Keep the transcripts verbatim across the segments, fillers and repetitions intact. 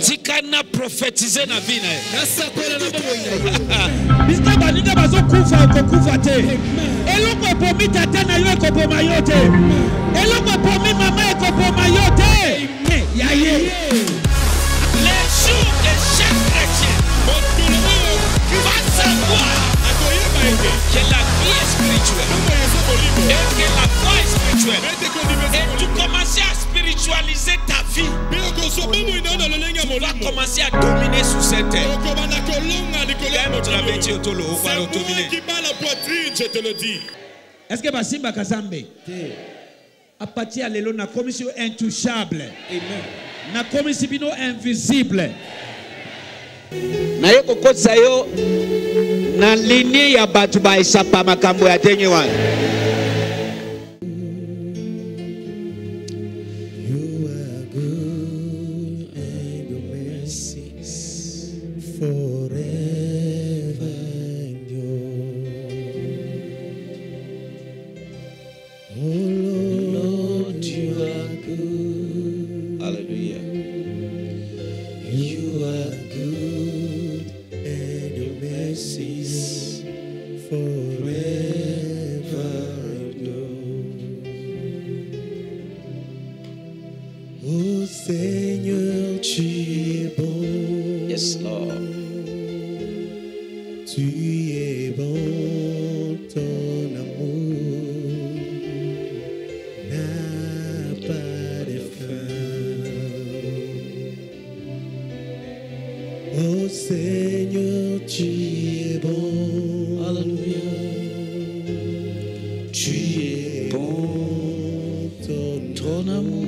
Tikana prophétiser na bine. Bista balinga bazo kufa kokufa te. Eloko pomi tata na yo ekopoma yo te. Eloko pomi mama ekopoma yo te. Yaye. Les jours de chaque chrétien, on peut va savoir que la vie est spirituelle et que la foi est spirituelle. Et tu commences à spiritualiser ta vie. Tu vas commencer à dominer sur cette terre. C'est qui parle en poitrine, je te le dis. Est-ce que Basimba Kazambe à partir de la commission intouchable, la commission invisible. Nayo kokotsa yo na linie ya batu ba esapa makambo ya tenye wana. You are good and your mercy forever endure. Oh Lord, you are good. Hallelujah. You are good. Seigneur, tu es bon. Yes, Lord. Tu es bon, ton amour n'a pas de fin. Oh Seigneur, tu es bon. Alléluia. Tu es bon, ton, ton amour.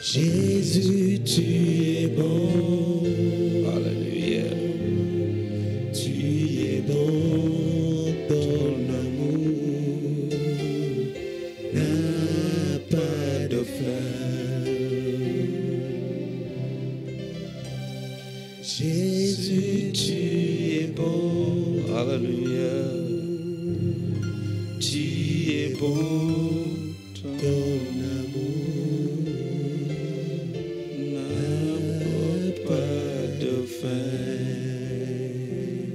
Jésus, tu es bon. Alléluia. Tu es bon, ton amour n'a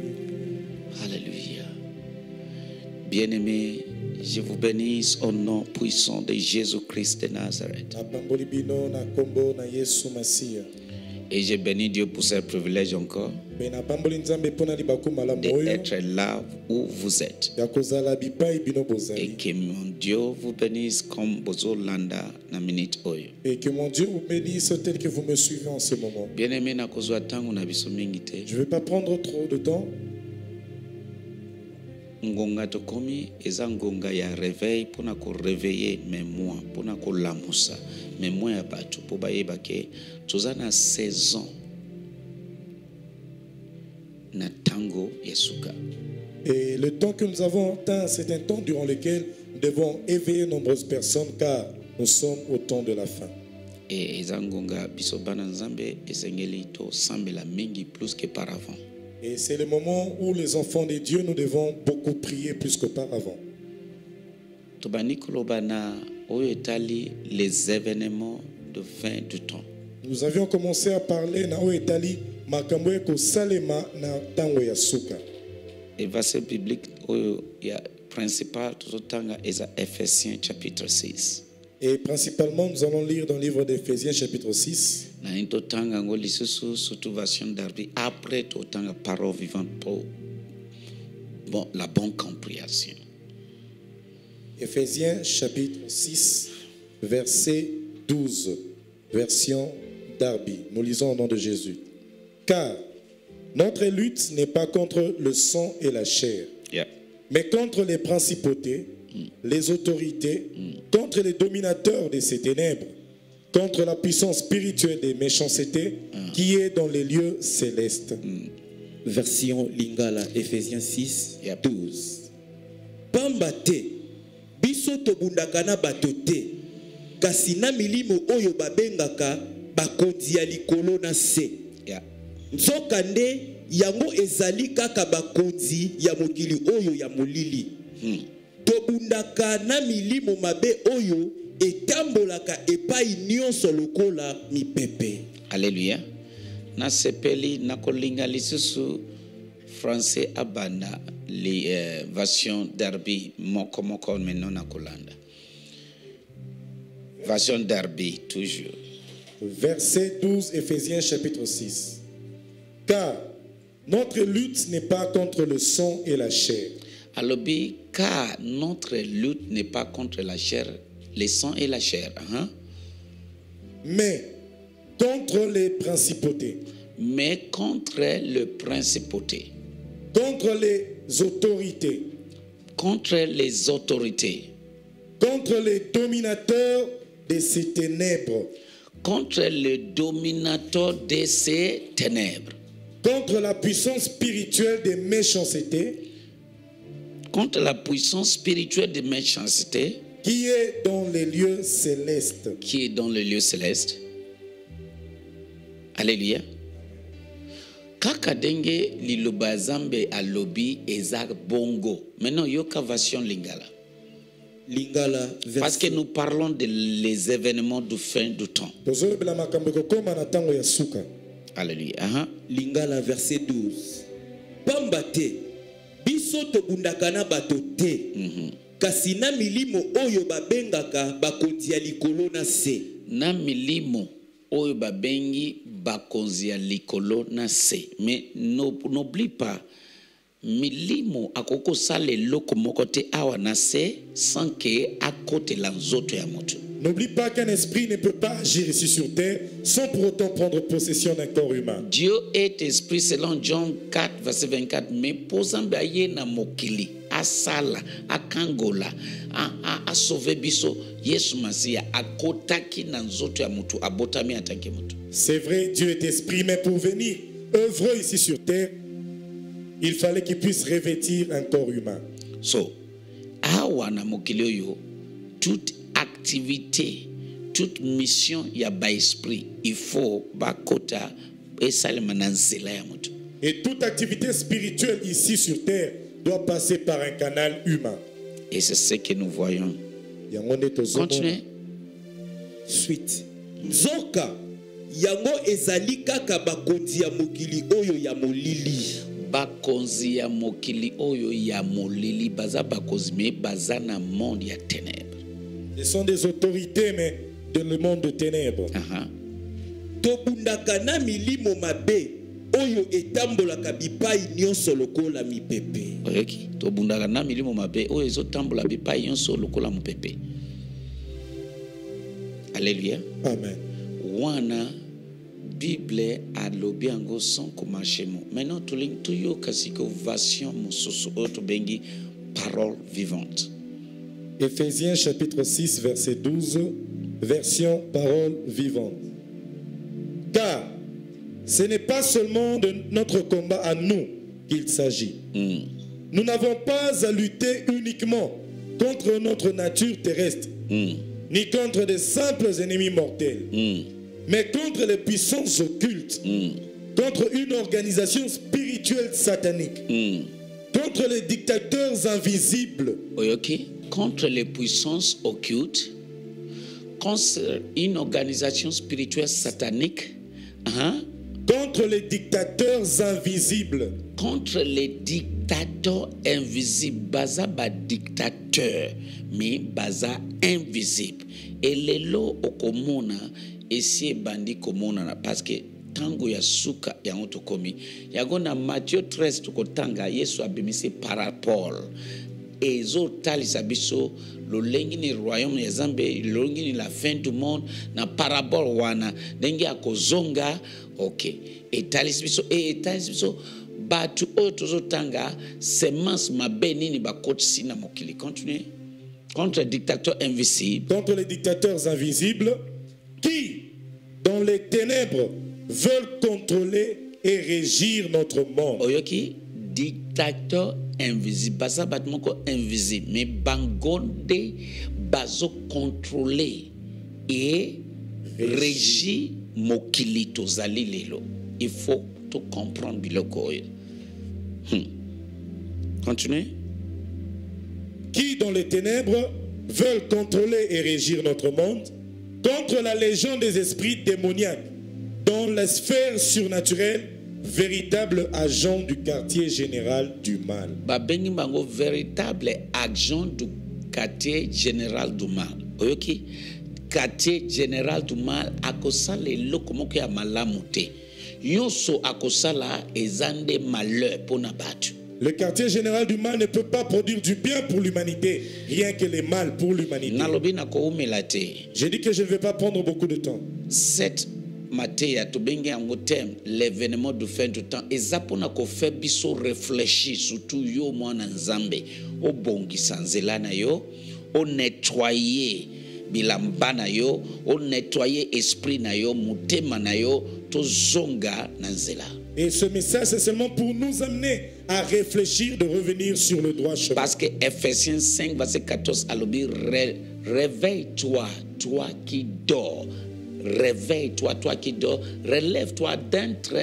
pas de fin. Jésus, tu es bon. Alléluia. Tu es bon. Bien-aimés, je vous bénisse au nom puissant de Jésus Christ de Nazareth. Et je bénis Dieu pour ce privilège encore d'être là où vous êtes. Et que mon Dieu vous bénisse comme Bozo Landa na minute oyo. Et que mon Dieu vous bénisse tel que vous me suivez en ce moment. Bien-aimés, je ne vais pas prendre trop de temps. Ngonga tokomi eza ngonga ya réveil pona ko réveiller mémoire pona ko lamusa mémoire ya bato po bayeba ke toza na saison na tango yesuka. Et le temps que nous avons atteint, c'est un temps durant lequel nous devons éveiller nombreuses personnes car nous sommes au temps de la fin. Et eza ngonga biso bana nzambe esengeli to sambela mingi plus qu'auparavant. Et c'est le moment où les enfants de Dieu, nous devons beaucoup prier plus qu'auparavant. Les événements de fin du temps. Nous avions commencé à parler na oetali makambo ko salema na tango ya suka. Et verset biblique principal tozotanga eza Éphésiens chapitre six. Et principalement, nous allons lire dans le livre d'Éphésiens, chapitre six. Après, la parole vivante pour la bonne compréhension. Éphésiens, chapitre six, verset douze, version Darby. Nous lisons au nom de Jésus. Car notre lutte n'est pas contre le sang et la chair, yeah. mais contre les principautés, mm. les autorités, mm. contre les dominateurs de ces ténèbres, contre la puissance spirituelle des méchancetés mm. qui est dans les lieux célestes. Mm. Version Lingala, Éphésiens six, yeah. douze. Pambate, bisoto bundakana batote, kasina milimo oyo babengaka, bakodi ya likolo na se. Nzokande, yango ezali kaka bakodi ya mokili oyo ya molili. Tobundakana milimo mabe oyo, etambolaka epai nyonso lokola mipepe. Alléluia. Na sepeli, na kolinga lisusu, français abanda. Les euh, versions Darby, comment maintenant na Kolanda. Version Darby, toujours. Verset douze, Éphésiens chapitre six. Car notre lutte n'est pas contre le sang et la chair. Alobi, car notre lutte n'est pas contre la chair, le sang et la chair. Hein? Mais contre les principautés. Mais contre les principautés. Contre les autorités. Contre les autorités. Contre les dominateurs de ces ténèbres. Contre les dominateurs de ces ténèbres. Contre la puissance spirituelle des méchancetés. Contre la puissance spirituelle des méchancetés. Qui est dans les lieux célestes. Qui est dans les lieux célestes. Alléluia. Kakadenge lilobazambe alobi ezak bongo. Maintenant, yoka version lingala. Lingala. Parce que nous parlons des de événements de fin du temps. Alléluia. Uh-huh. Lingala verset douze. Pambate biso tobundakana batote. Kasina milimo oyo babengaka bakonzi ya likolo na se. Na milimo oyo babengi bakonzi ya likolo na se. Mais n'oublie pas, milimo akoko sale loko mokote awa na se, sans que akote la nzoto ya moto. N'oublie pas qu'un esprit ne peut pas agir ici sur terre sans pour autant prendre possession d'un corps humain. Dieu est esprit selon Jean quatre, verset vingt-quatre. Mais posamba ye na mokili, asala, akangola, a sauver biso, Yesu Masia, akotaki na nzoto ya moto, abotami ataki moto. C'est vrai, Dieu est esprit, mais pour venir œuvrer ici sur terre, il fallait qu'il puisse revêtir un corps humain. So, awa na mokili oyo, tout activité, toute mission ya ba esprit, il faut bakota esalema na nzela ya moto. Et toute activité spirituelle ici sur terre doit passer par un canal humain. Et c'est ce que nous voyons. Continuez. Suite. Nzoka yango ezali kaka bakonzi ya mokili oyo ya molili. Bakonzi ya mokili oyo ya molili baza bakozme baza na monde ya ténèbres. Ce sont des autorités, mais dans le monde de ténèbres. Tobundakana milimo mabe oyo etambola kabipa inyonso lokola mipepe. Oyoki tobundakana milimo mabe oyo ezotambola bipa inyonso lokola mipepe. Alléluia. Amen. Wana Bible alobi ango sans komachemo. Maintenant tu ling tu yo kasiko version mususu oto bengi parole vivante. Éphésiens chapitre six, verset douze, version parole vivante. Car ce n'est pas seulement de notre combat à nous qu'il s'agit. Mm. Nous n'avons pas à lutter uniquement contre notre nature terrestre, mm. ni contre de simples ennemis mortels, mm. mais contre les puissances occultes, mm. contre une organisation spirituelle satanique, mm. contre les dictateurs invisibles. Oyoki? Contre les puissances occultes, contre une organisation spirituelle satanique, hein? Contre les dictateurs invisibles. Contre les dictateurs invisibles. Baza ba dictateur, mais baza invisible. Et les lots au commun, et si bandi commun, parce que tango ya suka ya otokomi, yagona Matthieu treize, toko tanga, yesu abimise parapole. ezotali abiso lolengi ni royaume ya zambe lolengi ni la fin du monde na parabole wana dengi akozonga okay etali biso e etali biso batu otozotanga semence mabeni ni bakotsi na mokili continue contre les dictateurs invisibles contre les dictateurs invisibles qui dans les ténèbres veulent contrôler et régir notre monde. Oyoki dictateur invisible basa batmoko invisible mais bangonde bazo contrôler et régir mokili tozali lelo. Il faut tout comprendre biloko. Continuez. Qui dans les ténèbres veulent contrôler et régir notre monde contre la légion des esprits démoniaques dans la sphère surnaturelle, véritable agent du quartier général du mal. Babengi mango véritable agent du quartier général du mal. Ok, quartier général du mal. Akosala le komoko ya malamute. Yoso akosala ezande malheur pona batu. Le quartier général du mal ne peut pas produire du bien pour l'humanité, rien que le mal pour l'humanité. J'ai dit que je ne vais pas prendre beaucoup de temps. Cette matière, l'événement du fin du temps, et ça pour nous faire réfléchir, surtout yo moi en Zambie, au bongi sans elana yo, au nettoyer bilamba na yo, au nettoyer esprit na yo, mutema na yo, to zonga nanzela. Et ce message, c'est seulement pour nous amener à réfléchir, de revenir sur le droit chemin. Parce que Éphésiens cinq, verset quatorze, alobi, ré, réveille-toi, toi qui dors. Réveille-toi, toi qui dors. Relève-toi d'entre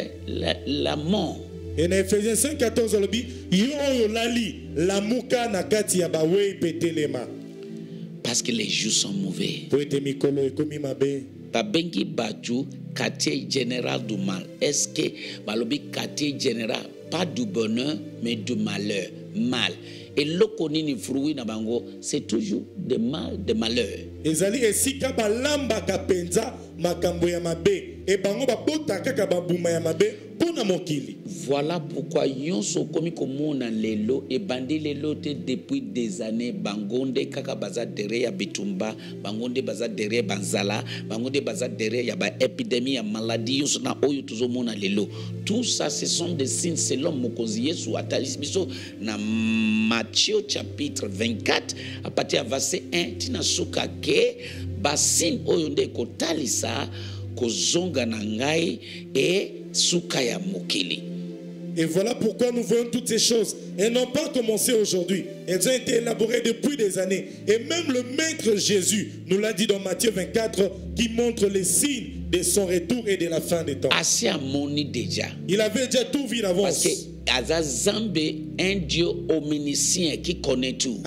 l'amour. Et en Éphésiens cinq, quatorze, alobi, yo lali, la muka nakati abawe petelema. Parce que les jours sont mauvais. Babengi Batu, quartier général du mal. Est-ce que Balobi quartier général, pas du bonheur, mais du malheur, mal. Et l'okonini fruit na bango, c'est toujours des mal, des malheurs. Ezali esika balamba kapenza makambo ya mabe e bango babotaka ka babuma ya mabe pona mokili. Voilà pourquoi yonso komi komona lelo et bandi lelo te depuis des années bangonde kaka baza derrière ya bitumba, bangonde baza derrière banzala, bangonde baza derrière ya ba épidémie ya maladie yonso na oyo tozomona lelo. Tout ça ce sont des signes selon mokonzi Yesu atalisi biso na Matthieu chapitre vingt-quatre à partir du verset un tina suka ke basin oyo nde kotalisa kozonga na ngai et sukaya mokili. Et voilà pourquoi nous voyons toutes ces choses. Elles n'ont pas commencé aujourd'hui. Elles ont été élaborées depuis des années. Et même le maître Jésus nous l'a dit dans Matthieu vingt-quatre, qui montre les signes de son retour et de la fin des temps. Déjà. Il avait déjà tout vu d'avance. Parce que Aza Zambe, un Dieu omniscient qui connaît tout.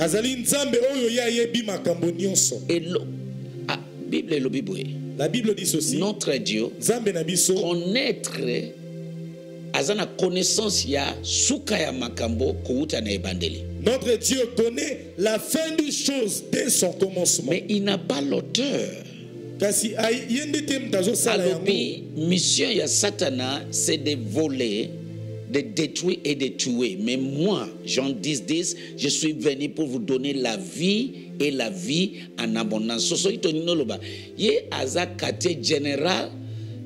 Et la Bible, la Bible dit ceci. Notre Dieu connaître. Azana connaissance ya suka ya makambo kuuta na ebandeli. Notre Dieu connaît la fin des choses dès son commencement. Mais il n'a pas l'auteur. Kasi yende tem tazo sala ya mo. Mission ya Satana c'est de voler, de détruire et de tuer. Mais moi, Jean dix dix, je suis venu pour vous donner la vie et la vie en abondance. Soso ito nino loba. Ye aza quartier général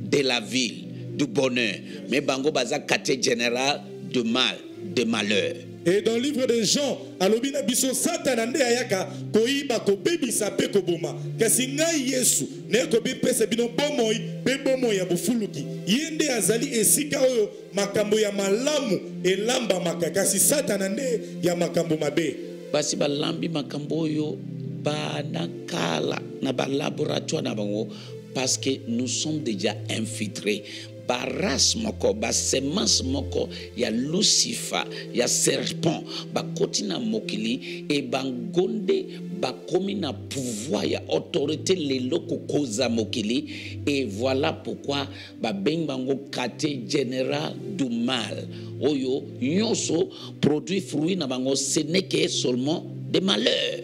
de la ville. Du bonheur, mais bango baza quartier général de mal, de malheur. Et dans le livre de Jean, alobina biso satanande ayaka koiba ko bebi sape ko boma kasinga Yesu ne ko be pesa bino bomoi be bomoi ya bufuluki yende azali esika oyo makambo ya malamu elamba makaka si satanande ya makambo mabe basi balambi makambo oyo banakala na ba laboratoire na bango parce que nous sommes déjà infiltrés. Baras moko, ba semence moko, ya Lucifer, ya serpent, ba kotina mokili, et bangonde, ba komina pouvoir, ya autorité lelo kokoza mokili, et voilà pourquoi, ba bengbango quartier général du mal, oyo, nyonso, produit fruit na bango, ce n'est que seulement des malheurs.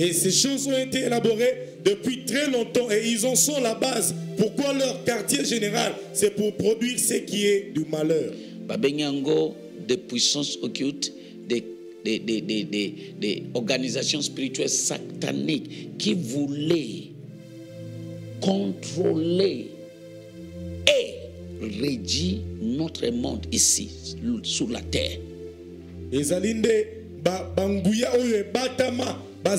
Et ces choses ont été élaborées depuis très longtemps et ils en sont la base. Pourquoi leur quartier général? C'est pour produire ce qui est du malheur. Babenyango, des puissances occultes, des des, des, des, des, des organisations spirituelles sataniques qui voulaient contrôler et régir notre monde ici, sur la terre. Yango,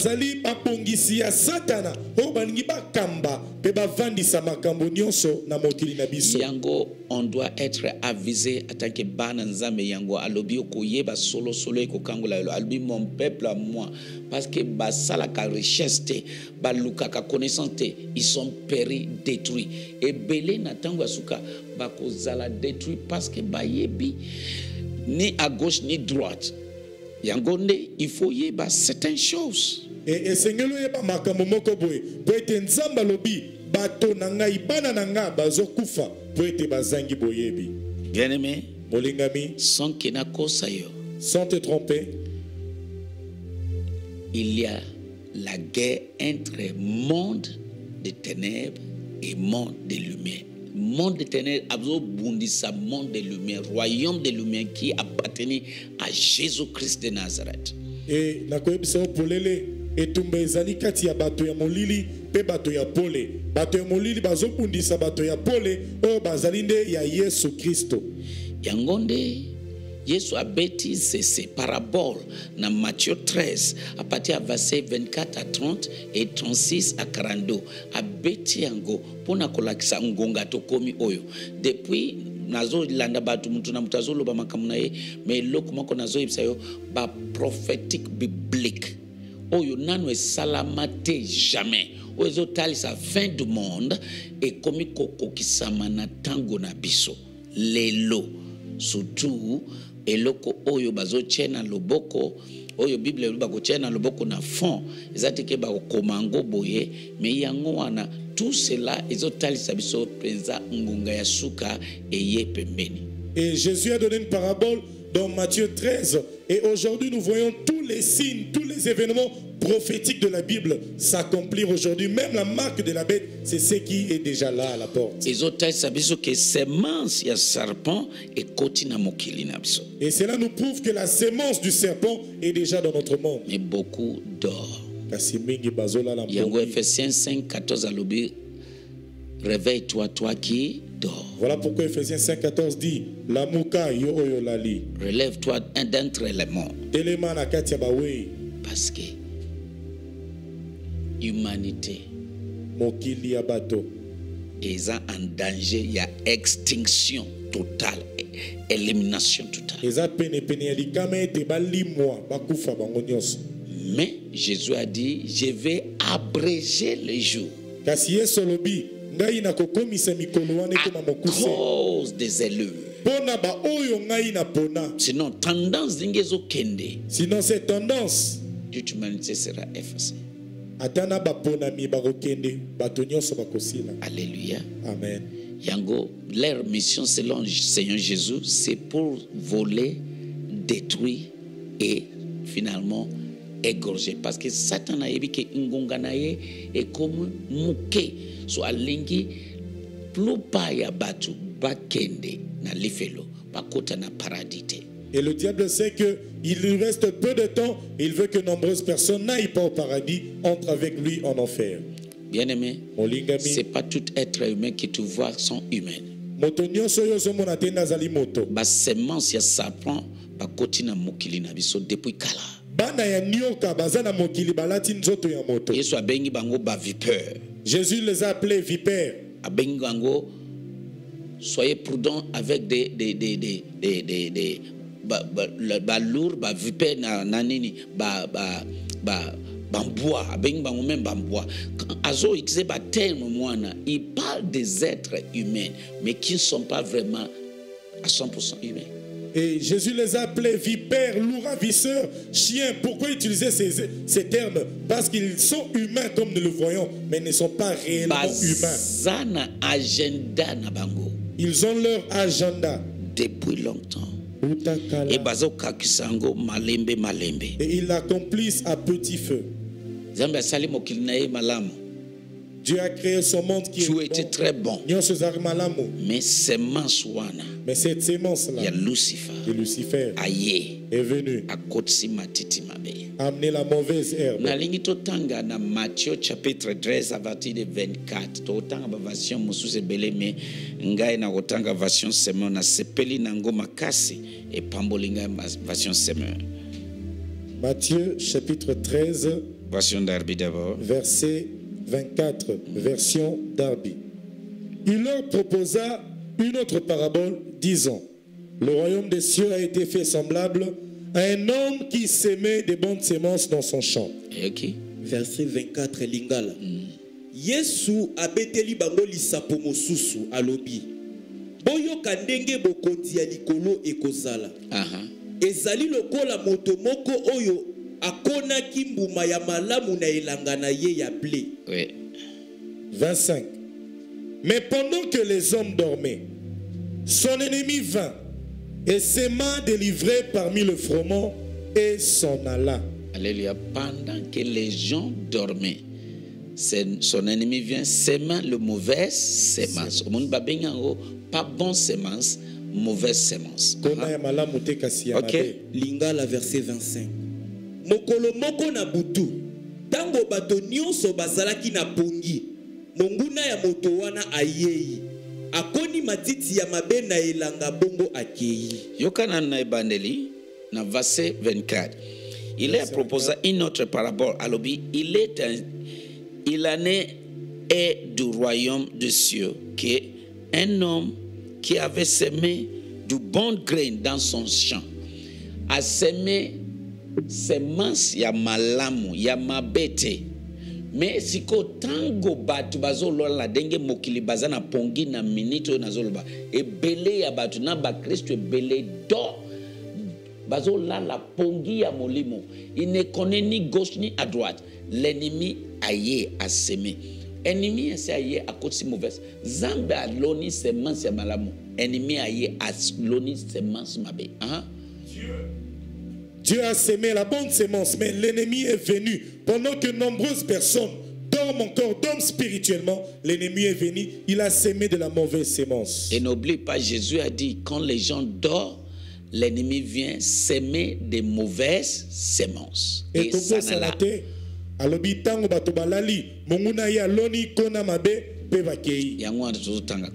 on doit être avisé en tant que Bananzambe Yango, alobi okoyeba solo solo ekokangola yelo, alobi mon peuple à moi, parce que basala ka richesse te, baluka ka connaissance te, ils sont péris, détruits. Et belé natango asuka, bakozala détruit parce que bayebi ni à gauche ni droite. Il faut y avoir certaines choses. Bien aimé, sans te tromper, il y a la guerre entre monde de ténèbres et monde de lumière. Monde de ténèbres, monde de lumière, royaume de lumière qui appartenait à Jésus Christ de Nazareth. Et Yesu abeti ces paraboles dans Matthieu treize à partir de verset vingt-quatre à trente et trente-six à quarante-deux. Abeti yango pona kolakisa ngonga to komi oyo. Depuis nazo landa batu mutu na mutazo loba makamuna ye mais lokuma ko nazo ibsayo ba prophétique biblique. Oyo nanu esalamate jamais. Ozo talisa fin du monde et komi koko kisama na tango na biso. Lelo surtout eloko oyo bazo chena loboko oyo Bible luba ko chena loboko na fond ezateke ba komango boye mais yango wana tout cela ezotalisa biso penza ngunga ya suka eye pembeni. Et Jésus a donné une parabole dans Matthieu treize et aujourd'hui nous voyons tous les signes, tous les événements prophétiques de la Bible s'accomplir aujourd'hui. Même la marque de la bête, c'est ce qui est déjà là à la porte. Et cela nous prouve que la sémence du serpent est déjà dans notre monde. Mais beaucoup d'or. Éphésiens cinq quatorze à l'obé. Réveille-toi, toi qui dors. Voilà pourquoi Éphésiens cinq quatorze dit la mouka yo yo lali. Relève-toi d'entre les morts. Parce que l'humanité est en danger, il y a extinction totale, élimination totale. Mais Jésus a dit je vais abréger les jours. À cause des élus. Sinon, tendance d'ingezo kende. Sinon, cette tendance. Toute humanité sera effacée. Alléluia. Amen. Yango, leur mission selon le Seigneur Jésus, c'est pour voler, détruire et finalement égorgé, parce que Satan a dit que Ngonganaye est comme Mouké, soit lingi plupa ya batu bakende na lifelo bakota na paradite. Et le diable sait que il lui reste peu de temps et il veut que nombreuses personnes n'aillent pas au paradis, entrent avec lui en enfer. Bien aimé, c'est pas tout être humain que tu vois sont humains. Ba semence ya sapon bakoti na mukili na biso depuis kala. Jésus les a appelés vipères. Soyez prudents avec des des des des des des des ba lourd ba vipère na nini ba ba ba bamboa abengi bango même bamboa azo utilisé ba terme moana. Il parle des êtres humains mais qui ne sont pas vraiment à cent pour cent humains. Et Jésus les appelait vipères, loups ravisseurs, chiens. Pourquoi utiliser ces, ces termes? Parce qu'ils sont humains comme nous le voyons, mais ne sont pas réellement humains. Ils ont leur agenda. Depuis longtemps. Et ils l'accomplissent à petit feu. Dieu a créé son monde qui tout est était bon. Très bon. Mais, mais cette sémence-là, il y a Lucifer. Lucifer. Aïe. est venu amener la mauvaise herbe. Dans Matthieu chapitre treize à partir de vingt-quatre, Matthieu chapitre treize, verset vingt-quatre, version Darby. Il leur proposa une autre parabole, disant: le royaume des cieux a été fait semblable à un homme qui s'émet des bonnes semences dans son champ. Okay. Verset vingt-quatre, Lingala. Yesu abeteli bango lisapo mosusu alobi. Boyoka ndenge bokoti ya likolo ekozala. Aha. Ezali lokola moto moko oyo akonaki mbuma ya malamu na elanga na ye ya blé. Oui. vingt-cinq. Mais pendant que les hommes dormaient, son ennemi vint et s'aima délivré parmi le froment et s'en alla. Alléluia. Pendant que les gens dormaient, son ennemi vient s'aima le mauvais semence. Au monde babengango, pas bon semence, mauvaise semence. Ok. Lingala verset vingt-cinq. Mokolo moko na butu, tango bato nyonso bazalaki na pongi, monguna ya moto wana ayei. Akoni matiti ya mabena elanga bongo akei. Yokana na ebandeli na verset vingt-quatre. Il a proposé une autre parabole. Alobi, il est un, il en est, est du royaume des cieux que un homme qui avait semé du bon grain dans son champ a semé semence ya malamu ya mabete. Mais si tango batu bazolo la denge mokili bazana pongi na minito na zoloba e belé ya batu na ba Christ belé do bazola la pongi ya molimo, il ne connaît ni gauche ni à droite, l'ennemi aye a semé. Ennemi a semé à côté mauvaise zambe a loni semence ya malamu, ennemi aye a loni semence mabe. Hein? Dieu Dieu a semé la bonne semence, mais l'ennemi est venu. Pendant que nombreuses personnes dorment encore, dorment spirituellement, l'ennemi est venu, il a semé de la mauvaise semence. Et n'oublie pas, Jésus a dit, quand les gens dorment, l'ennemi vient s'aimer des mauvaises semences. Et pourquoi ça l'a été?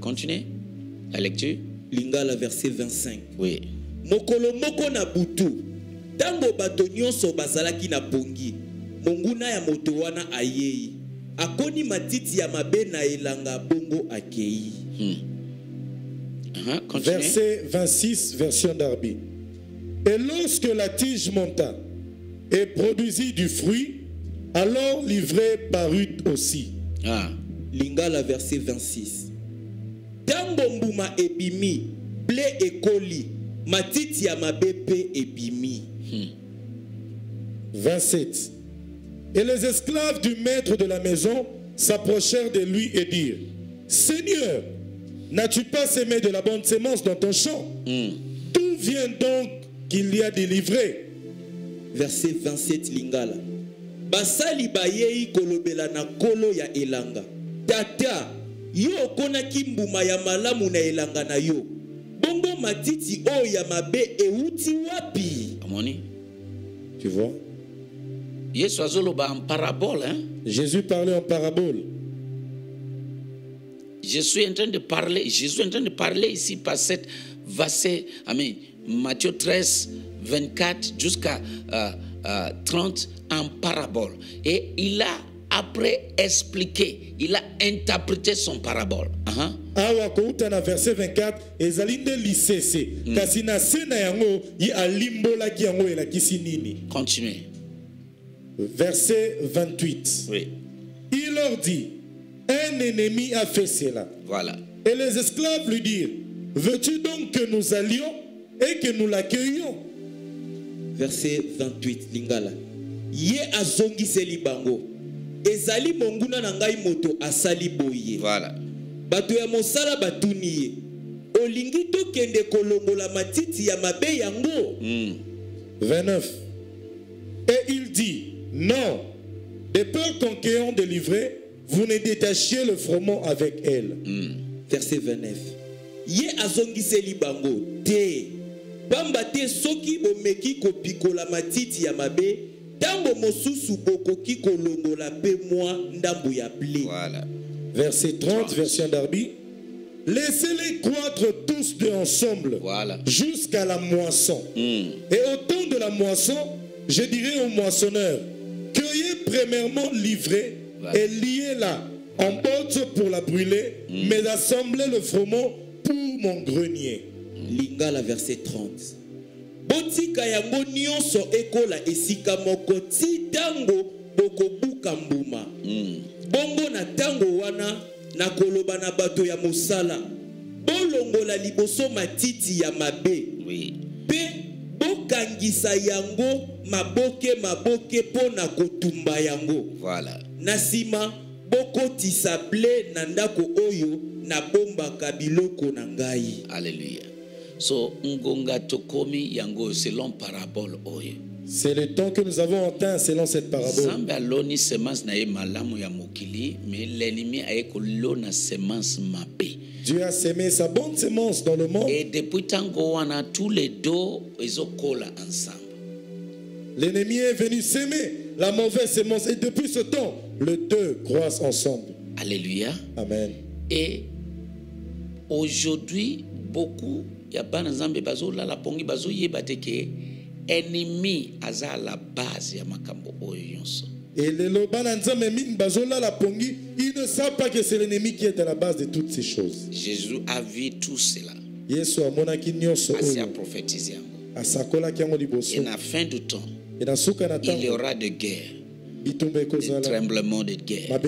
Continuez la lecture. Lingala verset vingt-cinq. Oui. Mokolo moko na butu. Tango batonyon so bazalaki na pongi, monguna ya moto wana ayei, akoni matiti ya mabe na elanga bongo akei. Hmm. Uh-huh, verset vingt-six, version Darby. Et lorsque la tige monta et produisit du fruit, alors l'ivraie parut aussi. Ah. Lingala verset vingt-six. Tango mbuma ebimi, ble ekoli, matiti ya mabe pe ebimi. vingt-sept. Et les esclaves du maître de la maison s'approchèrent de lui et dirent: Seigneur, n'as-tu pas semé de la bonne semence dans ton champ? Mm. D'où vient donc qu'il y a délivré? Verset vingt-sept, Lingala. Basali bayei kolobela na kolo ya elanga. Tata, yo kona kimbuma ya malamu na elanga na yo. Bongo matiti o ya mabe e uti wapi? Amoni. Tu vois? En parabole, hein? Jésus parlait en parabole. Je suis en train de parler, je suis en train de parler ici par cette verset, amen, Matthieu treize, vingt-quatre jusqu'à euh, euh, trente en parabole. Et il a après expliqué, il a interprété son parabole. Uh-huh. Verset vingt-quatre, mm. Continuez. Verset vingt-huit. Oui. Il leur dit: un ennemi a fait cela. Voilà. Et les esclaves lui dirent: veux-tu donc que nous allions et que nous l'accueillions? Verset vingt-huit, Lingala. Ye azongi selibango. Ezali monguna nangai moto asali boye. Voilà. Bato ya mosala batuniye. Olingi to kende kolongola matiti ya mabe yango. Mm. vingt-neuf. Et il dit: non, de peur qu'on qu'ayant délivré, vous ne détachiez le froment avec elle. Mm. Verset vingt-neuf. Ye azongi seli bango te. Voilà. Verset trente, version Darby. Laissez-les croître tous deux ensemble, voilà, jusqu'à la moisson. Mm. Et au temps de la moisson, je dirais aux moissonneurs, cueillez premièrement l'ivrée, voilà, et liez-la en bottes pour la brûler, mm, mais assemblez le froment pour mon grenier. Mm. Lingala, verset trente. Botika yango nyonso ekola esika moko ti tango bokobuka mbuma. Bongo na tango wana na koloba na bato ya mosala. Bolongo la liboso matiti ya mabe. Oui. Pe bokangisa yango maboke maboke pona kotumba yango. Voilà. Nasima bokotisa ble na ndako oyo na bomba kabiloko na ngai. Alléluia. So ngonga tokomi yango selon parabole oyo. C'est le temps que nous avons atteint selon cette parabole. Mais l'ennemi a écolé semence mappée. Dieu a semé sa bonne semence dans le monde. Et depuis tant qu'on a tous les deux, ils ont collé ensemble. L'ennemi est venu semer la mauvaise semence et depuis ce temps, les deux croissent ensemble. Alléluia. Amen. Et aujourd'hui, beaucoup, il y a pas d'ensemble, bazo la pongi bazo yebateke. Ennemi aza la base ya makambo oyonso. Et le lobana nzambe min bazola la pongi, il ne savent pas que c'est l'ennemi qui est à la base de toutes ces choses. Jésus a vu tout cela. Yesu amonaki nyonso oyo. Asi a prophétisé yango. Asakola ki yango liboso. Et à la fin du temps, et dans souka na temps, il y aura de guerre. Des tremblements de guerre,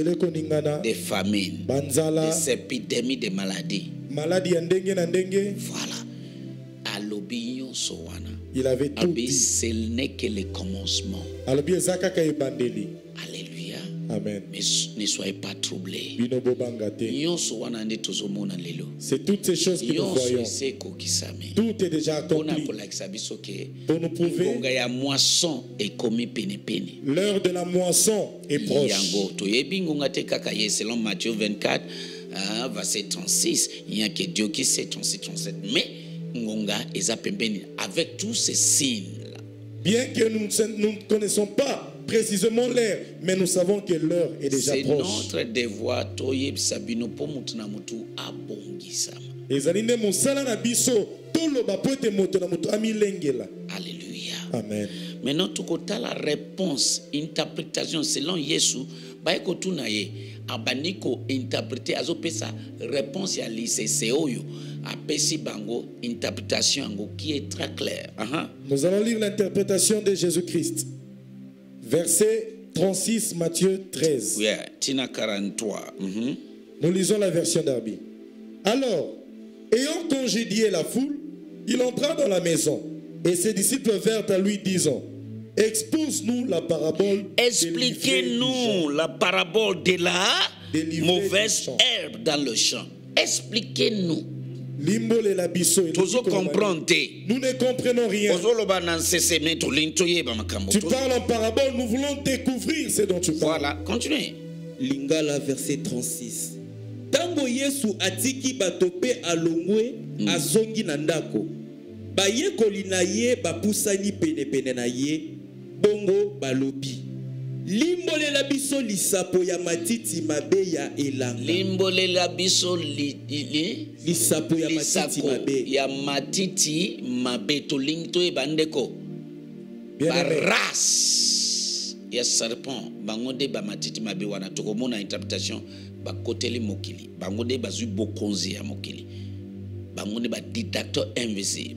des famines, banzala, des épidémies de maladies. Maladie ndenge na ndenge. Voilà. Alobi nyonso wana. Il avait tout dit. Ce n'est que le commencement. Alléluia. Amen. Mais ne soyez pas troublés. C'est toutes ces choses que nous voyons. Tout est déjà accompli. Pour nous prouver, l'heure de la moisson est proche. Selon Matthieu vingt-quatre, verset trente-six, il n'y a que Dieu qui sait, trente-six, trente-sept. Mais avec tous ces signes-là. Bien que nous, nous ne connaissons pas précisément l'heure, mais nous savons que l'heure est déjà est proche. C'est notre devoir. Alléluia. Amen. Maintenant, tout la réponse, interprétation selon Jésus, abaniko interpréter azopesa réponse ya liseseoyo apesi bango interprétation ngo qui est très claire. Nous allons lire l'interprétation de Jésus-Christ. Verset trente-six, Matthieu treize. Oui, Tina quarante-trois. Mm-hmm. Nous lisons la version Darby. Alors, ayant congédié la foule, il entra dans la maison et ses disciples vinrent à lui disant: expose-nous la parabole. Expliquez-nous la parabole de la mauvaise herbe dans le champ. Expliquez-nous. Nous ne comprenons rien. Tu parles en parabole, nous voulons découvrir ce dont tu parles. Voilà, continuez. Lingala, verset trente-six. Tango Yesu atiki batope alongwe azongi nandako. Baye kolinaye bapusani pene pene na ye. Bongo balobi. Limbole la biso lisapo ya matiti mabe ya elanga. Limbole la biso li, li, lisapo ya matiti mabe. Ya matiti mabe to lingto e bandeko. Baras ya serpent bangonde ba matiti mabe wana tokomona interprétation ba koteli mokili. Bangonde bazu bokonzi ya mokili. Bangonde ba dictateur invisible.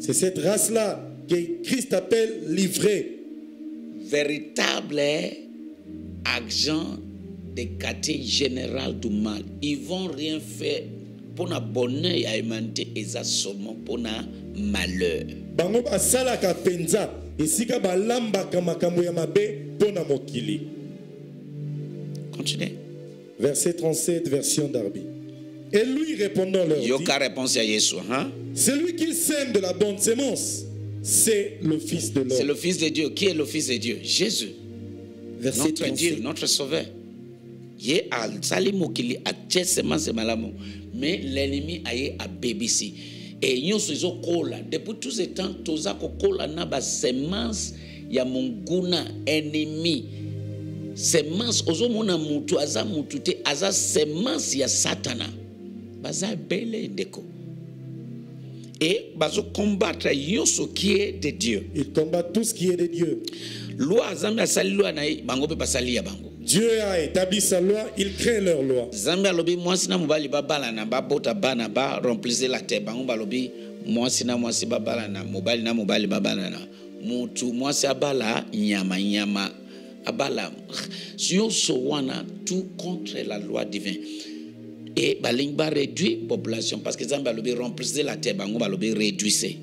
C'est cette race là que Christ appelle livrée. Véritable agent des quartiers général du mal. Ils ne vont rien faire pour la bonheur et aimanter les assommants pour la malheur. Continuez. Verset trente-sept, version Darby. Et lui répondant leur dit: celui qui sème de la bonne semence, c'est le Fils de l'homme. C'est le Fils de Dieu. Qui est le Fils de Dieu? Jésus. Verset notre trente-sept. Dieu, notre Sauveur. Mais l'ennemi a eu à bébé ici. et nyonso ezokola depuis tous ces temps toza kokola na ba semence ya munguna ennemi. Semence ozomona mutu aza mutu te aza semence ya satana baza bele ndeko et bazo combattre nyonso qui est de Dieu. Il combat tout ce qui est de Dieu. Loi zambi asali loi na bango pe basali ya bango. Dieu a établi sa loi, il crée leur loi. Tout contre la loi divine. Et Balingba réduit la population parce que Zambalobi remplissait la terre, Balobi réduisait.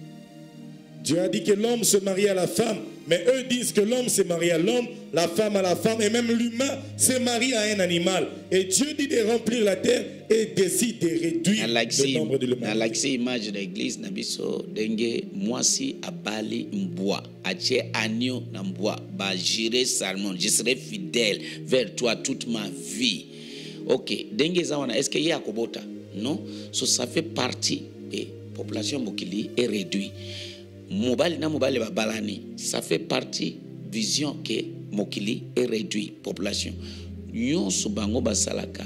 Dieu a dit que l'homme se marie à la femme, mais eux disent que l'homme se marie à l'homme, la femme à la femme, et même l'humain se marie à un animal. Et Dieu dit de remplir la terre et décide de réduire le nombre de l'humain. Dans l'image de l'église, Nabiso dengue moisi abali mboa, ache agneau mboa, ba j'irai salmon, je serai fidèle vers toi toute ma vie. Ok, dengue zawana, est-ce qu'il y a kobota? Non, so, ça fait partie et population mokili est réduite. Mobile na mobile babalani, ça fait partie vision que mokili est réduit population. Nyon subango basalaka,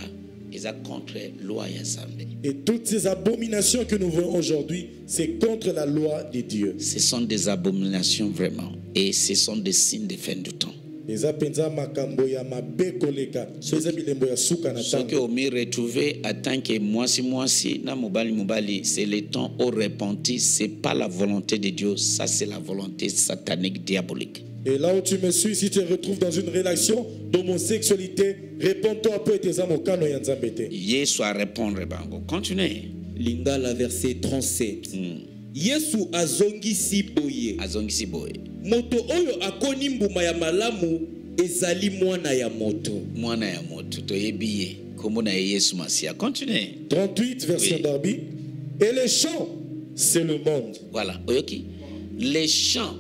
ils a contre loi ya Sambe. Et toutes ces abominations que nous voyons aujourd'hui, c'est contre la loi de Dieu. Ce sont des abominations vraiment, et ce sont des signes de fin du temps. Les apenza makambo ya mabekoleka, les abilembo ya suka na tanga. Ce que omi retrouver attend que moi si moi si na mobali mobali, c'est le temps au repenti, c'est pas la volonté de Dieu, ça c'est la volonté satanique diabolique. Et là où tu me suis, si tu te retrouves dans une relation d'homosexualité, réponds-toi peu tes âmes au cano ya nzambete. Yesu a répondre bango. Continuez. Lingala verset trente-sept. Mm. Yesu azongisi boye. Azongisi boye. Moto oyo akoni mbuma ya malamu ezali mwana ya moto. Mwana ya moto toyebiye komona Yesu masia. Continuez. trente-huit verset oui. Darby. Et les champs, c'est le monde. Voilà, oyoki. Les champs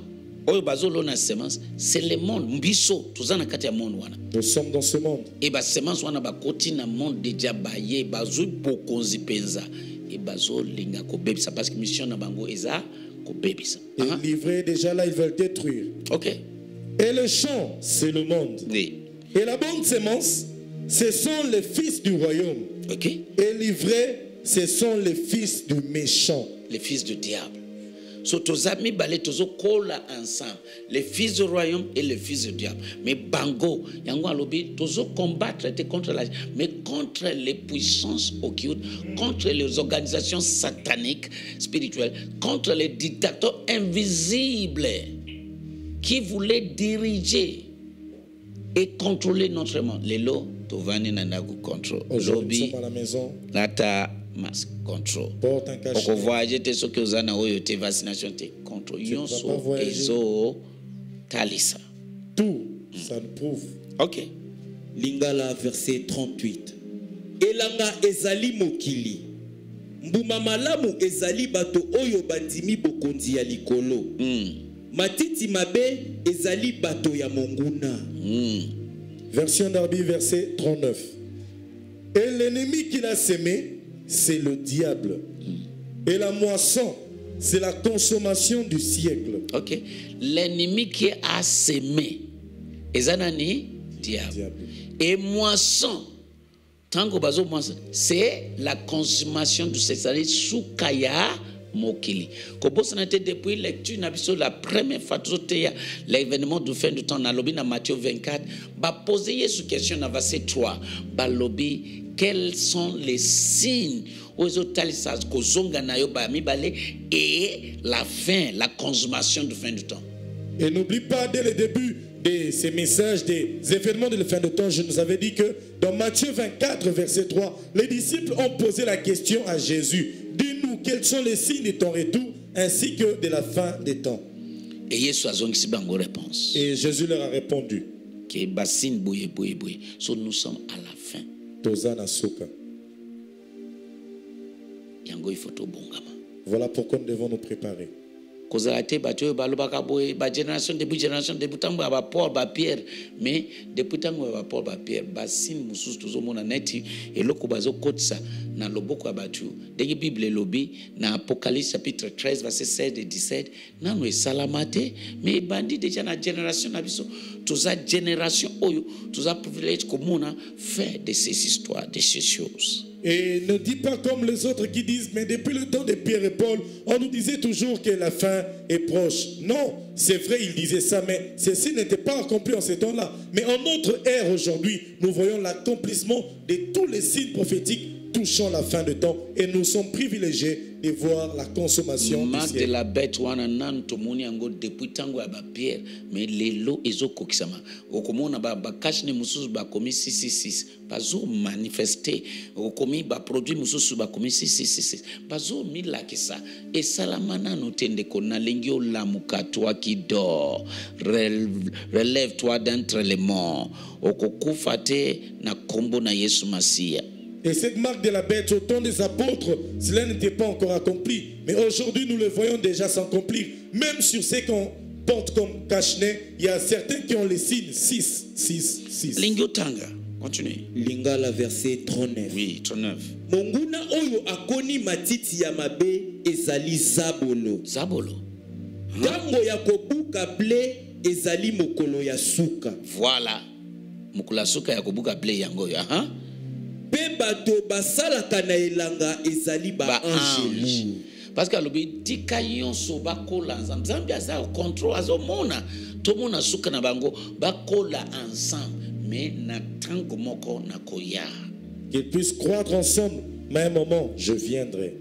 oyo bazolo na semence, c'est le monde. Mbiso tuzana kati ya monde wana. Nous sommes dans ce monde. Et ba semence wana ba koti na monde deja baye bazu bokonzi penza. Et parce que mission na bango eza ko bebisa. Et livré déjà là, ils veulent détruire. Ok. Et le champ, c'est le monde. Oui. Et la bonne semence, ce sont les fils du royaume. Ok. Et livré, ce sont les fils du méchant. Les fils du diable. So tozami balé tozo kola ensemble. Les fils du royaume et les fils du diable. Mais bango, yango alobi, tozo combattre contre la, mais contre les puissances occultes, contre les organisations sataniques, spirituelles, contre les dictateurs invisibles qui voulaient diriger et contrôler notre monde. Les lots, tovani nanagu contrôle. Aujourd'hui, à la maison. Nata. Masque, contrôle. Porte un cachet. Pour voyager, tu es ce que vous avez été vaccination, tu es contrôle. Yonso, Ezo, Kalisa. Tout, ça nous prouve. Ok. Lingala, verset trente-huit. Elanga ezali mokili. Mbumamalamu ezali bato oyo bandimi bokondi ya likolo. Matiti mabe ezali bato ya monguna. Version Darby, verset trente-neuf. Et l'ennemi qui l'a semé, c'est le diable. Et la moisson, c'est la consommation du siècle. Ok. L'ennemi qui a semé. Et zanani, diable. Et moisson, tango bazo moisson, c'est la consommation du siècle. C'est-à-dire, soukaya mokili. Kobosanate depuis lecture, nabiso la première fois, l'événement du fin du temps, na lobi na Matthieu vingt-quatre, ba poser yesu question na verset trois, ba lobi. Quels sont les signes aux otalisas et la fin, la consommation du fin du temps. Et n'oublie pas dès le début de ces messages, des événements de la fin du temps, je nous avais dit que dans Matthieu vingt-quatre, verset trois, les disciples ont posé la question à Jésus. Dis-nous quels sont les signes de ton retour ainsi que de la fin des temps. Et Jésus leur a répondu. Nous sommes à la fin. Voilà pourquoi nous devons nous préparer. Kozalate bato balobaka boy ba génération début génération début tango ba Paul ba Pierre mais depuis tango ba Paul ba Pierre basine mususu tozomona neti eloko bazo kotsa na loboko abatu ndenge Bible lobi na Apocalypse chapitre treize verset seize et dix-sept nanu salamate mais bandi déjà na génération na biso toza génération oyo toza privilège komona faire de ces histoires de ces choses. Et ne dis pas comme les autres qui disent, mais depuis le temps de Pierre et Paul, on nous disait toujours que la fin est proche. Non, c'est vrai, ils disaient ça, mais ceci n'était pas accompli en ces temps-là. Mais en notre ère aujourd'hui, nous voyons l'accomplissement de tous les signes prophétiques touchant la fin de temps. Et nous sommes privilégiés de voir la consommation du ciel. De la bête, on a nan to moni ango depuis tango aba Pierre, mais les lots ezoko kisama. Okomona ba ba kashne mususu ba komi six six six. Bazo manifester. Okomi ba produit mususu ba komi six six six. Bazo mila kisa. Et salamana no tendeko na lengio la muka toi qui dors. Relève-toi d'entre les morts. Okokufate na kombo na Yesu Masia. Et cette marque de la bête au temps des apôtres, cela n'était pas encore accompli. Mais aujourd'hui, nous le voyons déjà s'accomplir. Même sur ceux qu'on porte comme cache-nez, il y a certains qui ont les signes six, six, six. Lingotanga, continue. Lingala, verset trente-neuf. Oui, trente-neuf. Monguna oyo akoni matiti yamabe ezali zabolo. Zabolo. Tango yakobuka ble ezali mokolo yasuka. Voilà. Mokolo yasuka yakobuka ble yango ya, hein? Parce que l'obéi tikayon so bakola ensemble. Zambia ça au contrôle azomona. Tout monde asuka na bango bakola ensemble. Mais na tango moko na koya. Qu'ils puissent croître ensemble. Mais à un moment, je viendrai.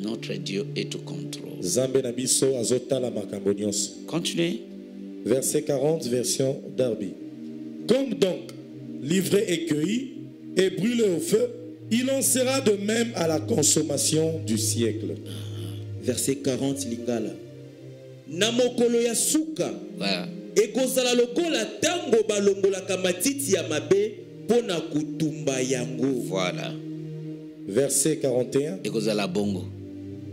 Notre Dieu est au contrôle. Zambé nabiso azotala makambonios. Continuez. Verset quarante, version Darby. Comme donc livré et cueilli et brûlé au feu, il en sera de même à la consommation du siècle. Verset quarante, Lingala. Namokolo yasuka. Voilà. Ekozala lokola tango balongola kamatiti ya mabe pona kutumba yango. Voilà. Verset quarante et un. Ekozala bongo.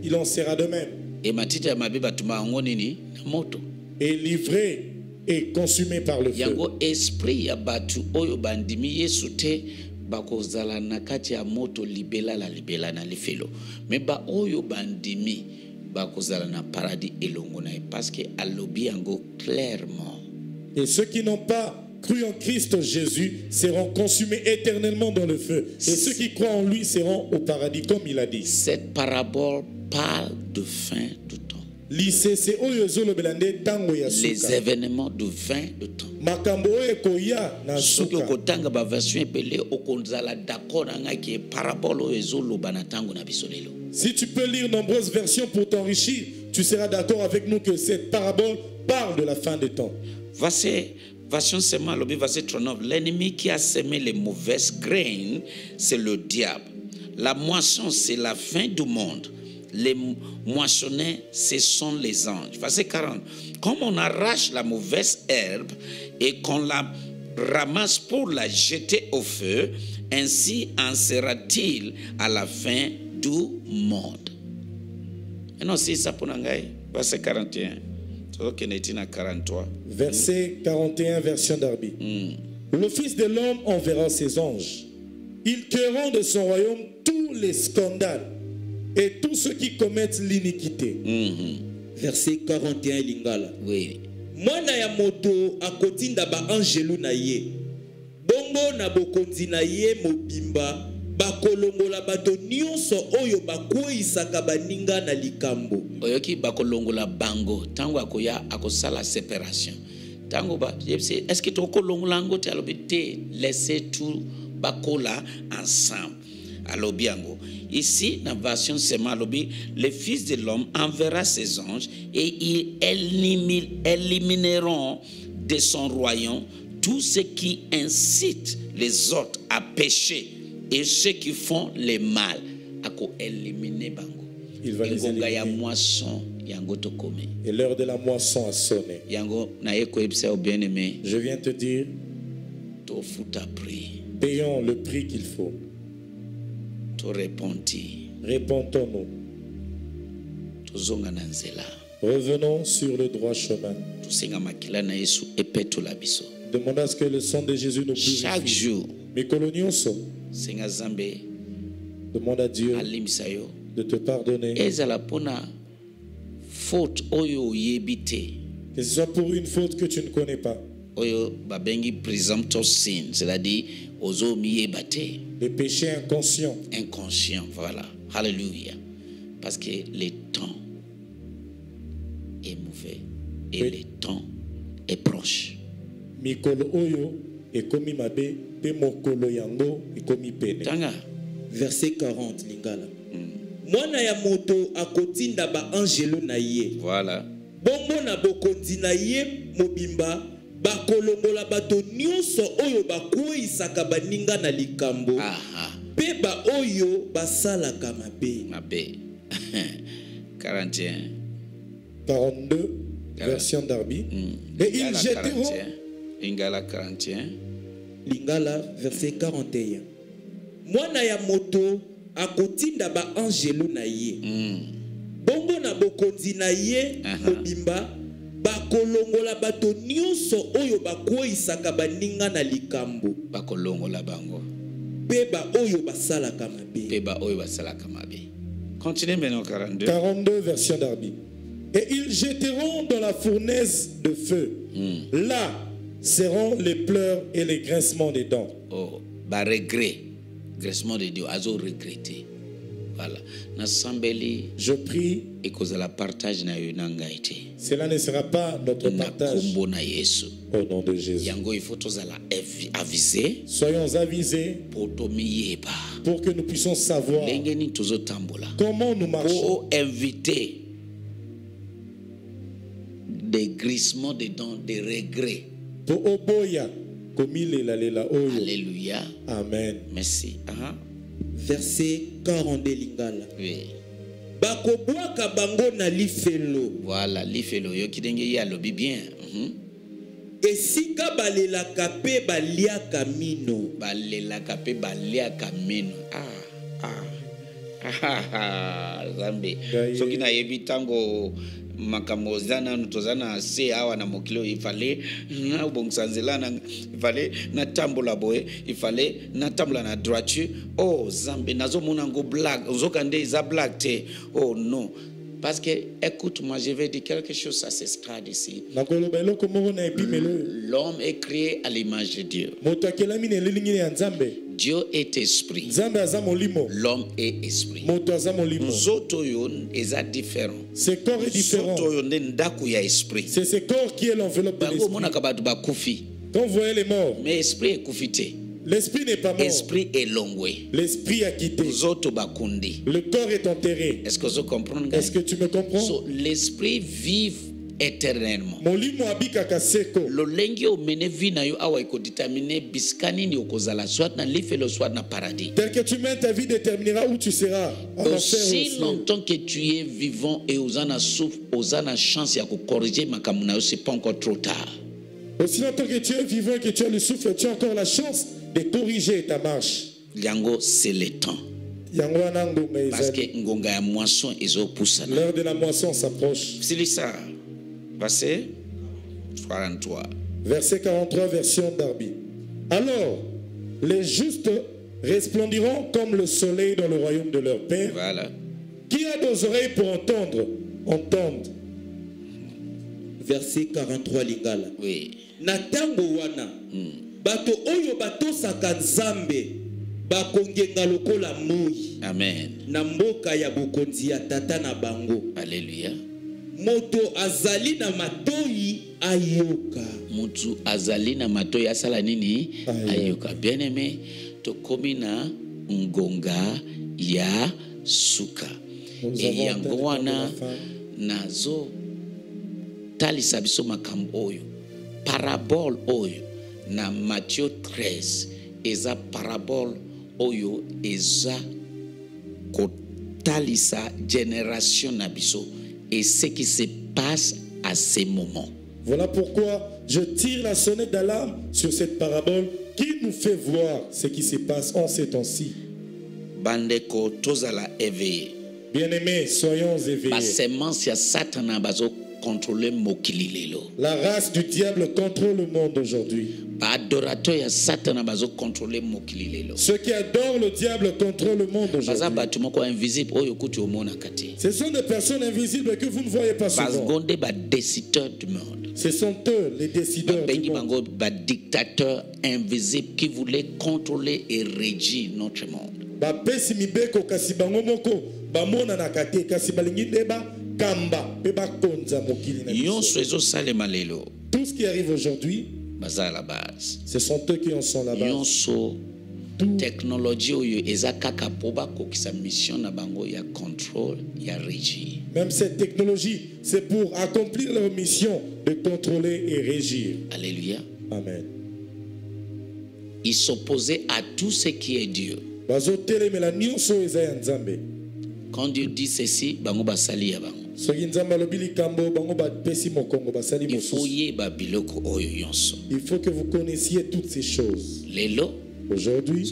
Il en sera de même. Et matiti ya mabe batuma yango nini na moto. Et livré et consumé par le feu. Yango esprit ya batu oyo bandimi yesute. Bakozala nakati ya moto libela la libela na lifelo mais ba oyo bandimi bakozala na paradis elongo na parce que alobi yango clairement. Et ceux qui n'ont pas cru en Christ Jésus seront consumés éternellement dans le feu et ceux qui croient en lui seront au paradis comme il a dit. Cette parabole parle de fin de temps. Les événements de fin de temps. Si tu peux lire nombreuses versions pour t'enrichir, tu seras d'accord avec nous que cette parabole parle de la fin des temps. Verset trente-neuf. L'ennemi qui a semé les mauvaises graines, c'est le diable. La moisson, c'est la fin du monde. Les moissonneurs, ce sont les anges. Verset quarante. Comme on arrache la mauvaise herbe et qu'on la ramasse pour la jeter au feu, ainsi en sera-t-il à la fin du monde. Et non, c'est ça pour Nangaï. Verset quarante et un. Verset quarante et un, version Darby. Mm. Le Fils de l'homme enverra ses anges. Ils cueilleront de son royaume tous les scandales et tous ceux qui commettent l'iniquité. Mm-hmm. Verset quarante et un, Lingala. Oui. Mwana ya moto akotinda ba angelu na ye. Bongo na bokonzi na ye mobimba bakolongola bato nyonso oyo bakoyisaka baninga na likambo. Oyoki bakolongola bango tango akoya akosala séparation. Tango ba est-ce que tokolongola ngo te alobite laisser tout bakola ensemble. Alobiango. Ici, dans la version Semalobi, le Fils de l'homme enverra ses anges et ils élimineront de son royaume tout ce qui incite les autres à pécher et ceux qui font le mal. Il va les éliminer. Et l'heure de la moisson a sonné. Je viens te dire, payons le prix qu'il faut. Répondons-nous. Revenons sur le droit chemin. Demandons à ce que le sang de Jésus nous purifie. Chaque jour. Demande à Dieu de te pardonner. Que ce soit pour une faute que tu ne connais pas. Les péchés inconscients. Inconscients, voilà. Alléluia. Parce que le temps est mauvais et oui. Le temps est proche. Verset quarante, Lingala. Mm. Voilà. quarante et un quarante-deux version Darby. Mm. Et ils jetteront Lingala quarante et un Lingala verset quarante et un Mwana ya moto akotinda ba angelo na ye. Bongo na bokondi na ye mobimba bakolongola bato nyonso oyo bakoyisaka baninga na likambo bakolongola bango peba oyo basalaka mabe peba oyo basalaka mabe. Continuez maintenant quarante-deux quarante-deux version Darby. Et ils jetteront dans la fournaise de feu. Mm. Là seront les pleurs et les grincements des dents. Oh, bah regret. Graissement de Dieu, azo regretter. Voilà. Nasambeli. Je prie. Et cause la partage na yunangaite. Cela ne sera pas notre partage. Au nom de Jésus. Yango il faut tous à la aviser. Soyons avisés. Pour Pour que nous puissions savoir. Comment nous marchons. Pour inviter des grissements dedans, des regrets. Pour Oboya. Alléluia. Amen. Merci. Uh-huh. Verset quarante-deux Lingala. Oui. Voilà, l'ifelo. Yo kidenge ya lobi bien. Et si kabalela kape balia kamino. Balela kape balia kamino. Ah ah ah ah. Zambi. So kina yebitango. Makamozana nutozana se awa na mokilo ifale na ubongsanzela na ifale na tambola boe ifale na tambola na droiture. Oh zambe nazo monango blague uzokande iza blague te. Oh non, parce que écoute-moi, je vais dire quelque chose, ça s'escrade ici. L'homme est créé à l'image de Dieu. Dieu est esprit. L'homme est esprit. Nous autres, c'est différent. Ce corps est différent. C'est ce corps qui est l'enveloppe de l'esprit. Quand vous voyez les morts, mais l'esprit est confité. L'esprit n'est pas mort. L'esprit est longué. L'esprit a quitté. Le corps est enterré. Est-ce que vous comprenez? Est-ce que tu me comprends? So, l'esprit vit éternellement. Le lengi au menevi na yo awa iko déterminer biskani ni okozala soit na lifelo soit na paradis. Tel que tu mènes ta vie déterminera où tu seras. Aussi longtemps que tu es vivant et osana souffre, osana chance ya ko corriger makamu na yo, c'est pas encore trop tard. Aussi longtemps que tu es vivant et que tu as le souffle, tu as encore la chance de corriger ta marche. Yango, c'est le temps. Parce que Ngonga moisson et l'heure de la moisson s'approche. C'est l'Issa. Verset quarante-trois. Verset quarante-trois, version Darby. Alors, les justes resplendiront comme le soleil dans le royaume de leur Père. Voilà. Qui a des oreilles pour entendre, entende. Verset quarante-trois, Lingala. Oui. Natango wana. Bato oyo bato saka nzambe. Bakongenga lokola moyi. Amen. Na mboka ya bokonzi ya tata na bango. Alléluia. Moto azali na matoyi ayoka. Moto azali na matoyi asala nini? Ayoka. Bien aimé, tokomi na ngonga ya suka. E yango wana nazo talisa biso makambo oyo. Parabole oyo na Matthieu treize eza parabole oyo eza kotalisa génération na biso et ce qui se passe à ces moments. Voilà pourquoi je tire la sonnette d'alarme sur cette parabole qui nous fait voir ce qui se passe en ces temps-ci. Bandeko tozala éveillé. Bien-aimés, soyons éveillés. La race du diable contrôle le monde aujourd'hui. Ceux qui adorent le diable contrôlent le monde aujourd'hui. Ce sont des personnes invisibles que vous ne voyez pas souvent. Ce sont eux les décideurs du monde. Des dictateurs invisibles qui voulaient contrôler et régir notre monde. Tout ce qui arrive aujourd'hui, ce sont eux qui en sont la base. Tout, même cette technologie, c'est pour accomplir leur mission de contrôler et régir. Alléluia. Amen. Ils s'opposaient à tout ce qui est Dieu. Quand Dieu dit ceci, il faut que vous connaissiez toutes ces choses. Aujourd'hui,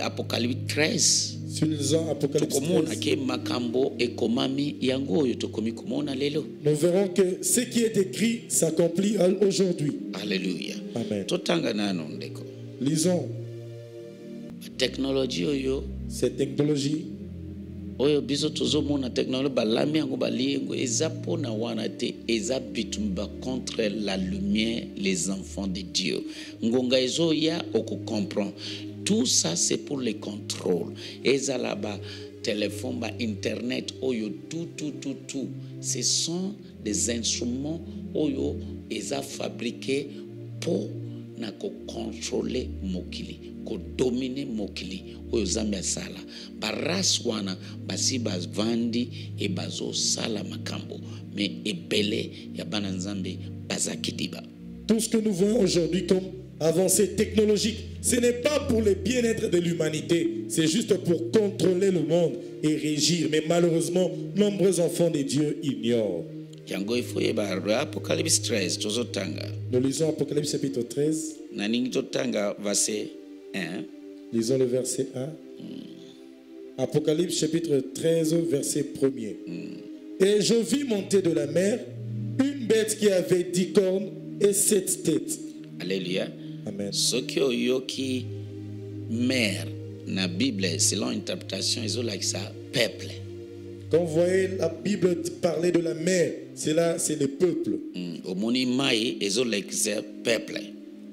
Apocalypse treize. Nous verrons que ce qui est écrit s'accomplit aujourd'hui. Alléluia. Amen. Lisons. Technologie, cette technologie. Contre la lumière, les enfants de Dieu. Tout ça, c'est pour les contrôles. Ezalaba, téléphone, internet, oyo, tout, tout, tout, tout. Ce sont des instruments oyo, eza fabriqués pour contrôler mokili. Ko domine mokili oyo zambia sala baraswana basi bazvandi e bazo sala makambo mais ebele ya bana nzambe bazakidiba. Tout ce que nous voyons aujourd'hui comme avancée technologique, ce n'est pas pour le bien-être de l'humanité, c'est juste pour contrôler le monde et régir. Mais malheureusement, nombreux enfants de Dieu ignorent. Apocalypse treize, tozotanga. Nous lisons Apocalypse chapitre treize. Naningi totanga verset un. Lisons le verset un. Mm. Apocalypse chapitre treize, verset premier. Mm. Et je vis monter de la mer une bête qui avait dix cornes et sept têtes. Alléluia. Amen. Ce qui oyoki mer na Bible, selon l'interprétation, ils ont là que ça peuple. Quand vous voyez la Bible parler de la mer, c'est là, c'est le peuple. peuple.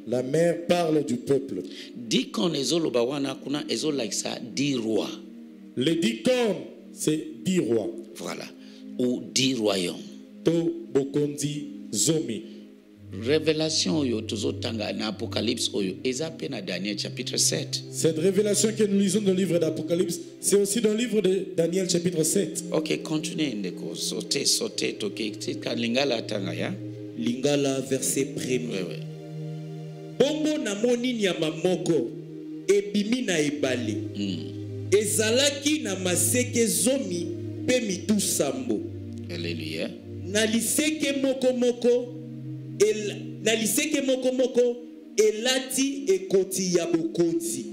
La mer parle du peuple. Dix cornes, dix rois. Les dix cornes, c'est dix rois. Voilà. Ou dix royaumes. To bokondi zomi. Révélation yo tozotanga na Apocalypse oyo ezape na Daniel chapitre sept. Cette révélation que nous lisons dans le livre d'Apocalypse, c'est aussi dans le livre de Daniel chapitre sept. OK, continuez ndeko sauter sauter toke tika Lingala tanga ya. Lingala verset premier. Bongo na monini ya mamoko ebimi na ebale. Ezalaki na maseke zomi pe mitu sambo. Alléluia. Na liseke moko moko naliseke moko moko elati ekoti ya bokoti.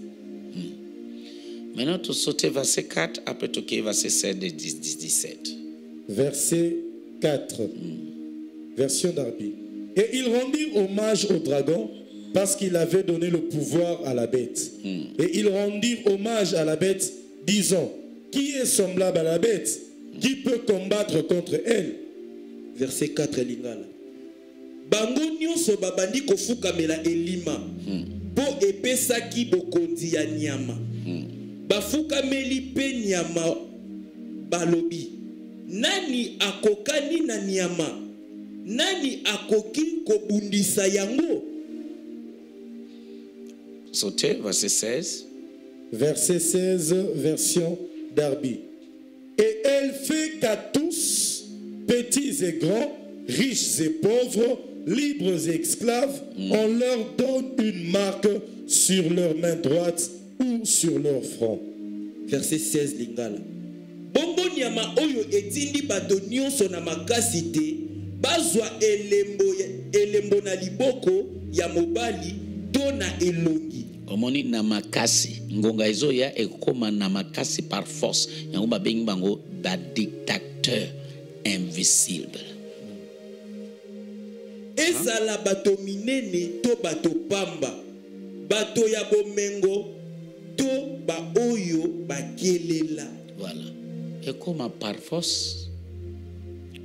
Maintenant, tu sautes verset quatre, après tu quittes verset sept et dix, dix, dix-sept. Verset quatre, mm. version Darby. Et ils rendirent hommage au dragon parce qu'il avait donné le pouvoir à la bête. Mm. Et ils rendirent hommage à la bête, disant, qui est semblable à la bête? Mm. Qui peut combattre contre elle? Verset quatre, Lingala. Sauter, verset seize. Verset seize, version Darby. Et elle fait qu'à tous, petits et grands, riches et pauvres, libres et esclaves, mm. on leur donne une marque sur leur main droite ou sur leur front. Verset seize, Lingala. Bongo nyama oyo etindi bato nyonso na makasite bazwa elembo elembo na liboko ya mobali to na elongi. omoni na makasi ngonga izo ya ekoma na makasi par force yango babengi bango ba dictateur invisible ezala bato minene to bato pamba bato ya bomengo to ba oyo bakelela voilà ekoma par force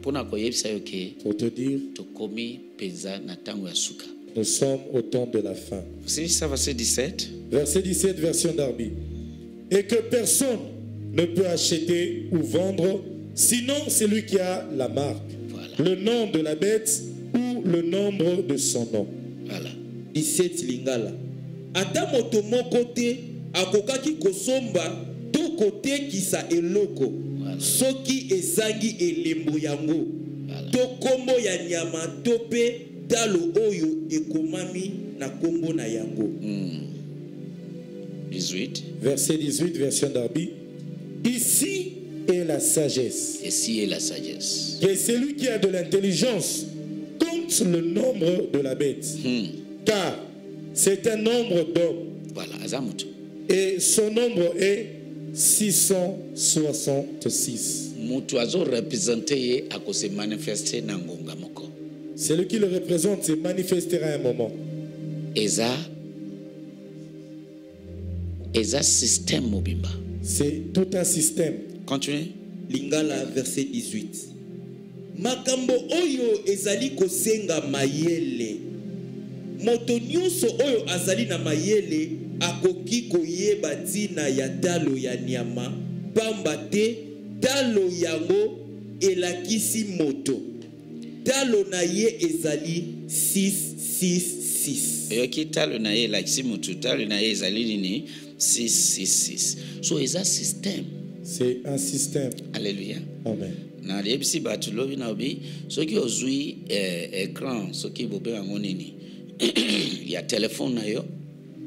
pona koyebisa yo ke pour te dire to komi peza na tango ya suka. Nous sommes au temps de la fin. C'est ça, verset dix-sept. Verset dix-sept, version Darby. Et que personne ne peut acheter ou vendre, sinon celui qui a la marque, voilà, le nom de la bête ou le nombre de son nom. Voilà. dix-sept Lingala. Adam otomo kote akokaki kosomba to kote kisa eloko. Soki ezangi elembo yango. To kombo ya nyama tope dalo oyo ekomami na kombo na yango. dix-huit. Verset dix-huit, version Darby. Ici est la sagesse. Ici est la sagesse. Et celui qui a de l'intelligence compte le nombre de la bête. Hmm. Car c'est un nombre d'hommes. Voilà, Azamoutou. Et son nombre est six cent soixante-six. Moutou azo représenté à cause manifesté dans Ngongamoko. Celui qui le représente se manifestera à un moment. Eza, Eza système Mobimba. C'est tout un système. Continuez. Lingala verset dix-huit. Makambo oyo ezali kosenga mayele. Motonyuso oyo azali na mayele akoki koyeba tina ya dalo ya nyama pamba te dalo yango elakisi moto. Talo na ye ezali six cent soixante-six. Yoki talo na ye laksi mutu talo na ye ezali nini six cent soixante-six. So is a system. C'est un système. Alléluia. Amen. Na lebisi batulo bina obi soki ozui écran soki bobe ango nini. Il y a téléphone na yo.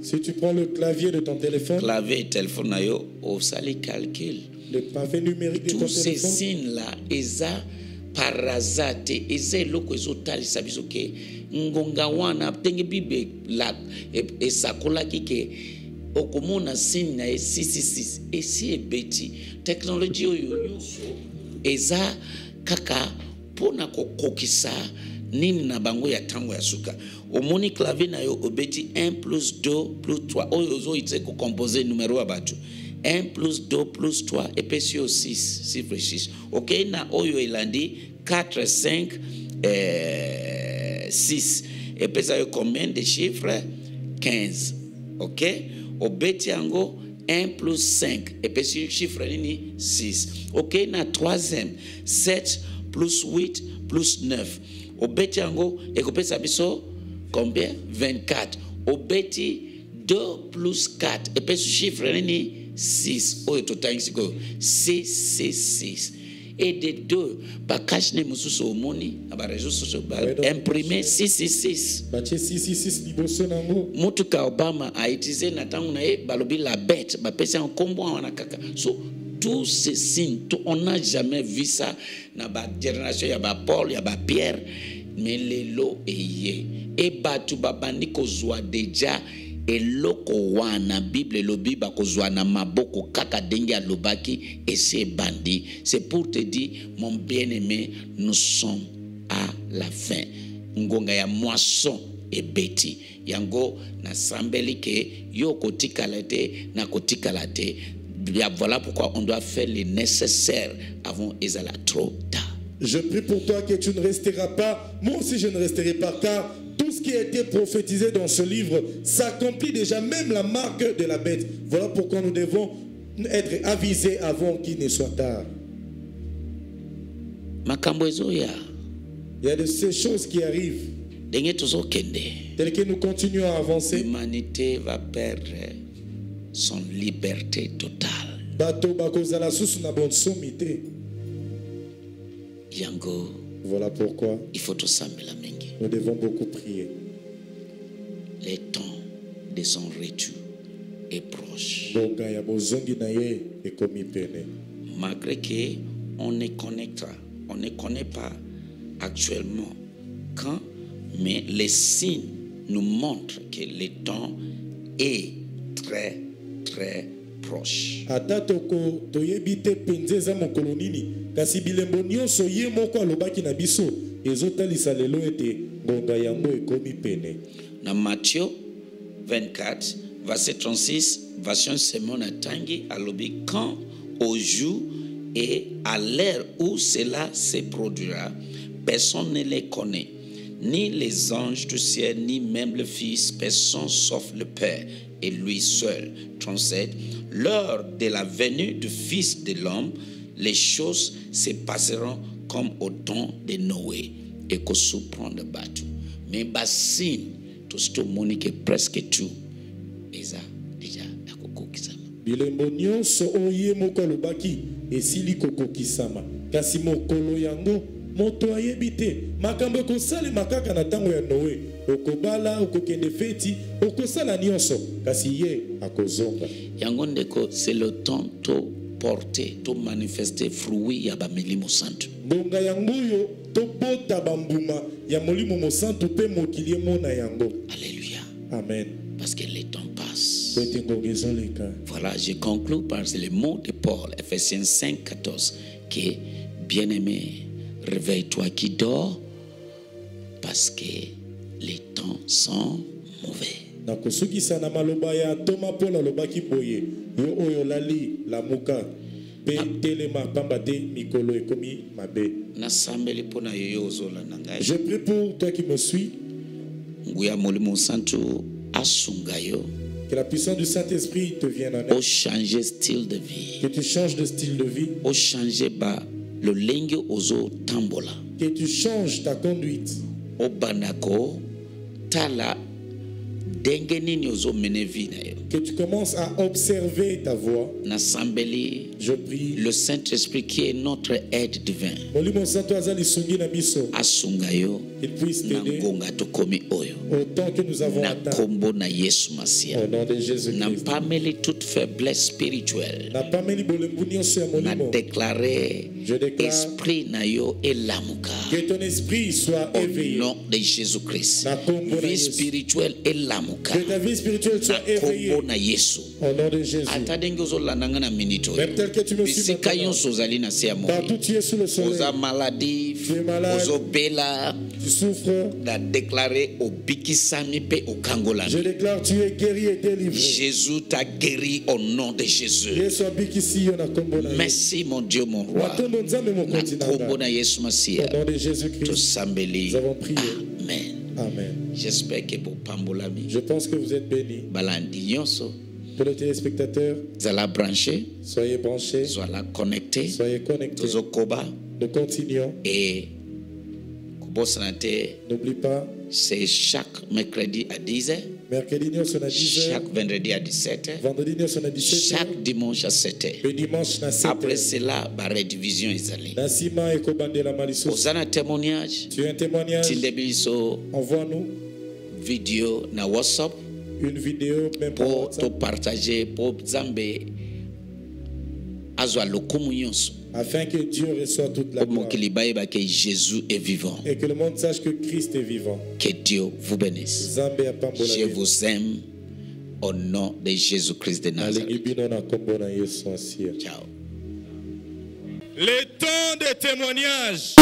Si tu prends le clavier de ton téléphone. Clavier téléphone na yo o sali calcul. Le pavé numérique de ton téléphone. Tous ces signes là eza parazate eze loko ezotali sabiso ke ngonga wana tenge bibe la esakola kike okomona sin na six cent soixante-six esi ebeti technology oyo yoso eza kaka pona kokokisa nini na bango ya tango ya suka omoni clavier na yo obeti un plus deux plus trois oyo zo itse ko composer numero abatu un plus deux plus trois et puis sur six, six plus six. Ok, na oyo elandi quatre, cinq, six. Et puis ça y a combien de chiffres? quinze. Ok, au betiango un plus cinq. Et puis sur le chiffre six. Ok, na troisième sept plus huit plus neuf. Au betiango, et puis ça biso combien? vingt-quatre. Au beti deux plus quatre. Et puis sur chiffre ni six. Oh, tout à l'heure, six, six, six. Et des deux, pas cacher les au moni, à réseaux sociaux, imprimer six, six, six. six, six, six, Motuka Obama a utilisé Natanaé, Balobi la bête, Bapé en combo en Akaka. So, tous ces signes, on n'a jamais vu ça. Dans la génération, il y a Paul, il y a Pierre, mais les lots ayés. Et Batu Babani Kozoa déjà. Et l'okowa na Bible, le Bible a na maboko kaka denga lobaki et c'est bandit. C'est pour te dire, mon bien-aimé, nous sommes à la fin. Ngonga ya moisson et beti. Yango na sambelike yo kotikalate na kotikalate. Voilà pourquoi on doit faire le nécessaire avant ezala trop tard. Je prie pour toi que tu ne resteras pas. Moi aussi je ne resterai pas car tout ce qui a été prophétisé dans ce livre s'accomplit déjà, même la marque de la bête. Voilà pourquoi nous devons être avisés avant qu'il ne soit tard. Il y a de ces choses qui arrivent. Tel que nous continuons à avancer, l'humanité va perdre son liberté totale. Voilà pourquoi il faut tout ça. Nous devons beaucoup prier. Le temps de son retour est proche. Malgré qu'on ne connaît pas, on ne connaît pas actuellement quand, mais les signes nous montrent que le temps est très, très proche. Dans Matthieu vingt-quatre, verset trente-six, version Simon Atangi alobi quand au jour et à l'heure où cela se produira, personne ne les connaît, ni les anges du ciel, ni même le Fils, personne sauf le Père, et lui seul. trente-sept. Lors de la venue du Fils de l'homme, les choses se passeront comme au temps de Noé, et qu'on se prend de battre. Mais bassin, tout ce qui est presque tout, déjà, déjà, la coco qui s'appelle. Bilemonion, so oye moko lobaki, et sili coco qui s'appelle. Kasimo kolo yango. C'est le temps de porter, de manifester fruit à Milimo Santo. Alléluia. Amen. Parce que le temps passe. Voilà, je conclue par les mots de Paul, Éphésiens cinq, quatorze, qui est bien aimé. Réveille-toi qui dors, parce que les temps sont mauvais. Je prie pour toi qui me suis. Que la puissance du Saint-Esprit te vienne en aide. Au changer style de vie. Que tu changes de style de vie. Au changer bas. Le lingue ozo tambola. Que tu changes ta conduite. Obanako tala dengeni ozo menevina. Que tu commences à observer ta voix. Nasambeli. Je prie. Le Saint-Esprit qui est notre aide divine. Molimo santo azali sungi na biso. Asungayo. Il puisse t'aider. Nangonga tokomi oyo. Autant que nous avons atteint. Na kombo na Yesu Masia. Au nom de Jésus Christ. N'ampameli toute faiblesse spirituelle. N'ampameli bolembuni oso ya molimo. Na déclaré. Je déclare. Esprit na yo elamuka. Que ton esprit soit éveillé. Au nom de Jésus Christ. Na kombo na Yesu. Vie spirituelle elamuka. Que ta vie spirituelle soit éveillée. Au nom de Jésus. Même tel que tu me suis maintenant, partout tu es sous le soleil, tu es malade, tu souffres, je déclare tu es guéri et délivré. Jésus t'a guéri au nom de Jésus. Merci mon Dieu, mon roi. Au nom de Jésus-Christ, nous avons prié. Amen. Amen. J'espère que pour Pambolami, je pense que vous êtes bénis. Pour les téléspectateurs, soyez branchés, soyez branchés, soyez connectés, soyez connectés. Nous continuons. Et n'oublie pas, c'est chaque mercredi à dix heures. Mercredi à dix heures. Chaque vendredi à dix-sept heures. Vendredi à dix-sept heures. Chaque dimanche à sept heures. Le dimanche à sept heures. Après cela, la redivision est allée. Nasima et Kobandela Maliso. Osana témoignage. Tu es un témoignage. Envoie-nous. Vidéo na WhatsApp. Une vidéo même pour te partager pour Zambé. Afin que Dieu reçoive toute la gloire. Que Jésus est vivant. Et que le monde sache que Christ est vivant. Que Dieu vous bénisse. Je vous aime au nom de Jésus-Christ de Nazareth. Ciao. Les temps de témoignage.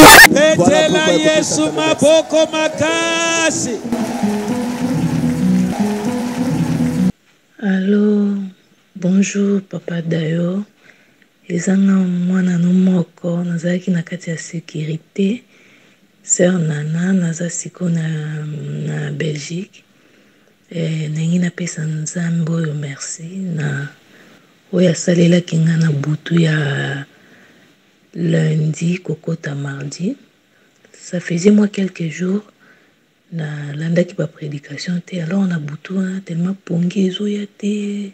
Allô, bonjour Papa Dayo. Ezanga mwana no moko nazalaki na kati ya sécurité. Sœur Nana naza siko na na Belgique. Eh nangi na pesa nzambe oyo merci na oya salela kinga na butu ya lundi kokota mardi. Ça faisait moi quelques jours na landa ki ba prédication té alors on a butu tellement pongi zo ya té.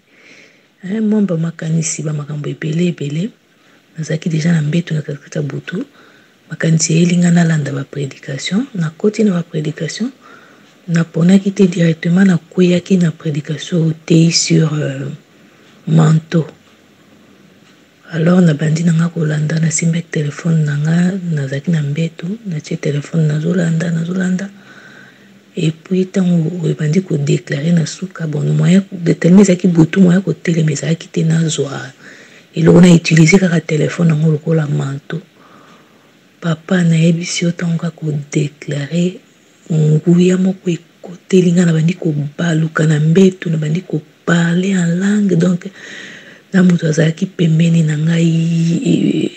Eh mon ba makanisi ba makambo ebele ebele nazaki déjà na mbeto na katikata butu makanisi elinga na landa ba prédication na continue ba prédication na pona ki té directement na kuya ki na prédication té sur euh, manteau alors na bandi na ngako landa na simba téléphone na nga nazaki na mbeto na tie téléphone na zolanda na zolanda et puis tant on répandit qu'on déclarait dans ce cas bon moyen de tellement ça qui beaucoup moyen côté les messages qui étaient dans zoar et l'on a utilisé car le téléphone on le colle à manteau papa n'a eu si autant qu'on déclarait on couille à mon côté Lingala bandit qu'on parle ou canambe tout bandit qu'on parler en langue donc dans mon toit qui peut mener n'angai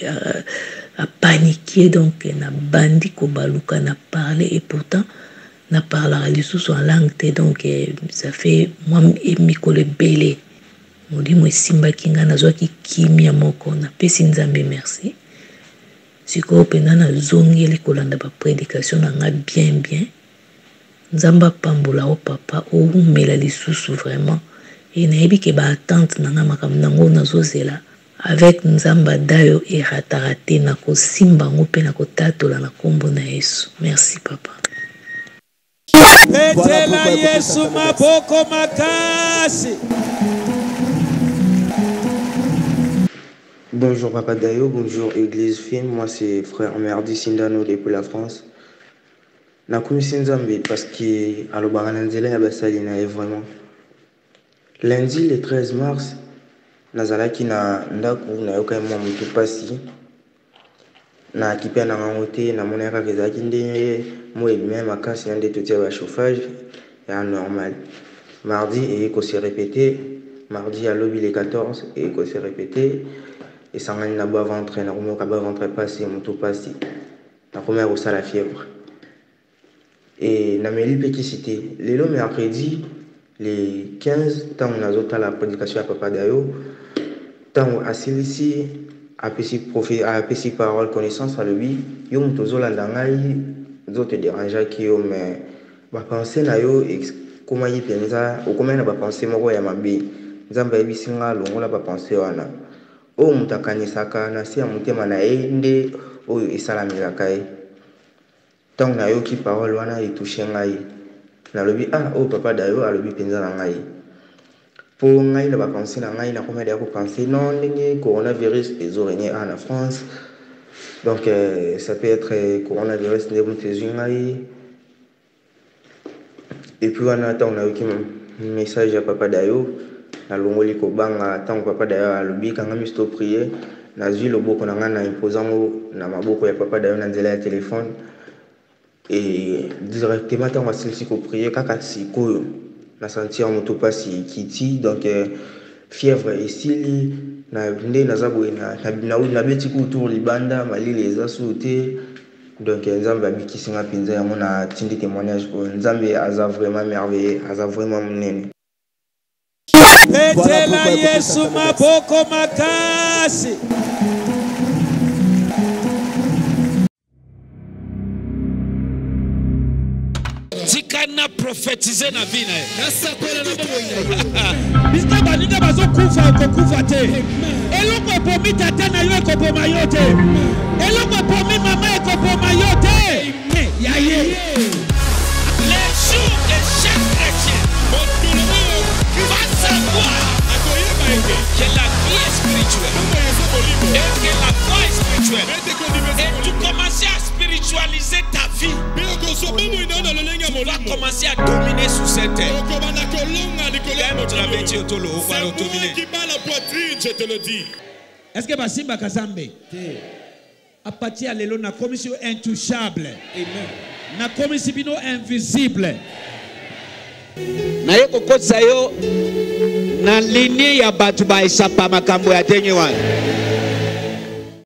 à paniquer donc n'a bandit qu'on parle ou cana parler et pourtant n'a parlera du sous en langue donc ça fait moi et Mikole Bélé on dit moi Simba Kinga na zoa ki kimia moko na pesi nzambe merci siko pena na zongi le kolanda ba prédication nga bien bien nzamba pambola o papa o mela les sous vraiment et naibi ke ba attente nanga makamna ngo na zozela avec nzamba dayo e ratarate na ko simba ngo pe na ko tatola na kombo na Yesu merci papa. Letela Yesu maboko makasi. Bonjour Papa Dayo, bonjour Église Fine, moi c'est frère Merdi Sindano depuis la France. Na komisi nzambe parce que alo baranzela ya basalina est vraiment. Lundi le treize mars nazalaki na ndako na yoka mwa mutu pasi. Na kipia na ngote na monera vezaki ndeye moi même à quand c'est un des tout chauffage est normal mardi et qu'on s'est répété mardi à l'objet les quatorze et qu'on s'est répété et ça m'a n'a pas ventre n'a pas ventre passé mon tout passé la première au la fièvre et n'a mêlé petite cité les lots mercredi les quinze tant on a zota la prédication à Papa Dayo tant à celui-ci à petit profil à petit parole connaissance à lui yom tozola ndangai d'autres dérangeants qui ont mais ma pensée na yo comment y pensa ou comment na ba pensée moko ya mabi nzamba ebisinga longola ba pensée wana o mutakanisaka na si amutema na ende oyo esalamira kai tant na yo ki parole wana etouche ngai na lobi ah o Papa Dayo alobi pensa na ngai po ngai na ba pensée na ngai na comment ya ko penser non ndenge coronavirus ezo régner en France. Donc, euh, ça peut être euh, coronavirus, et puis on attend, on a eu un message à Papa Dayo, à l'ongoli Kobang, à tant Papa Dayo, à l'obi, quand on a mis au prier, on a vu le beau qu'on a imposant, on a beaucoup de Papa Dayo, on a dit là téléphone, et directement, on a senti qu'on prier, quand on a senti on a tout passé, Kitty, donc euh, fièvre ici, na vende na zabu na na na beti ku tour libanda malile za sauté donc nzambe abikisinga pinza yango na tindi témoignage ko nzambe aza vraiment merveilleux aza vraiment mnene letela Yesu maboko makasi. Zikana prophétiser na vie na ye. Nasapela na boyina. Bista baninga bazo kufa ko kufa te. Eloko pomi tata na yo ko poma yote. Eloko pomi mama ko poma yote. Ya ye. Les jours de chaque chrétien, on doit savoir que la vie spirituelle et que la foi spirituelle et tu commences à spiritualiser ta vie. Tu vas commencer à dominer sur cette terre. Je te le dis. Est-ce que Basimba Kazambe à partir de l'élo, na commission intouchable. Amen. Na commission invisible. Na yoko kosayo na ligne ya batu ba isapa makambo ya tenyewa.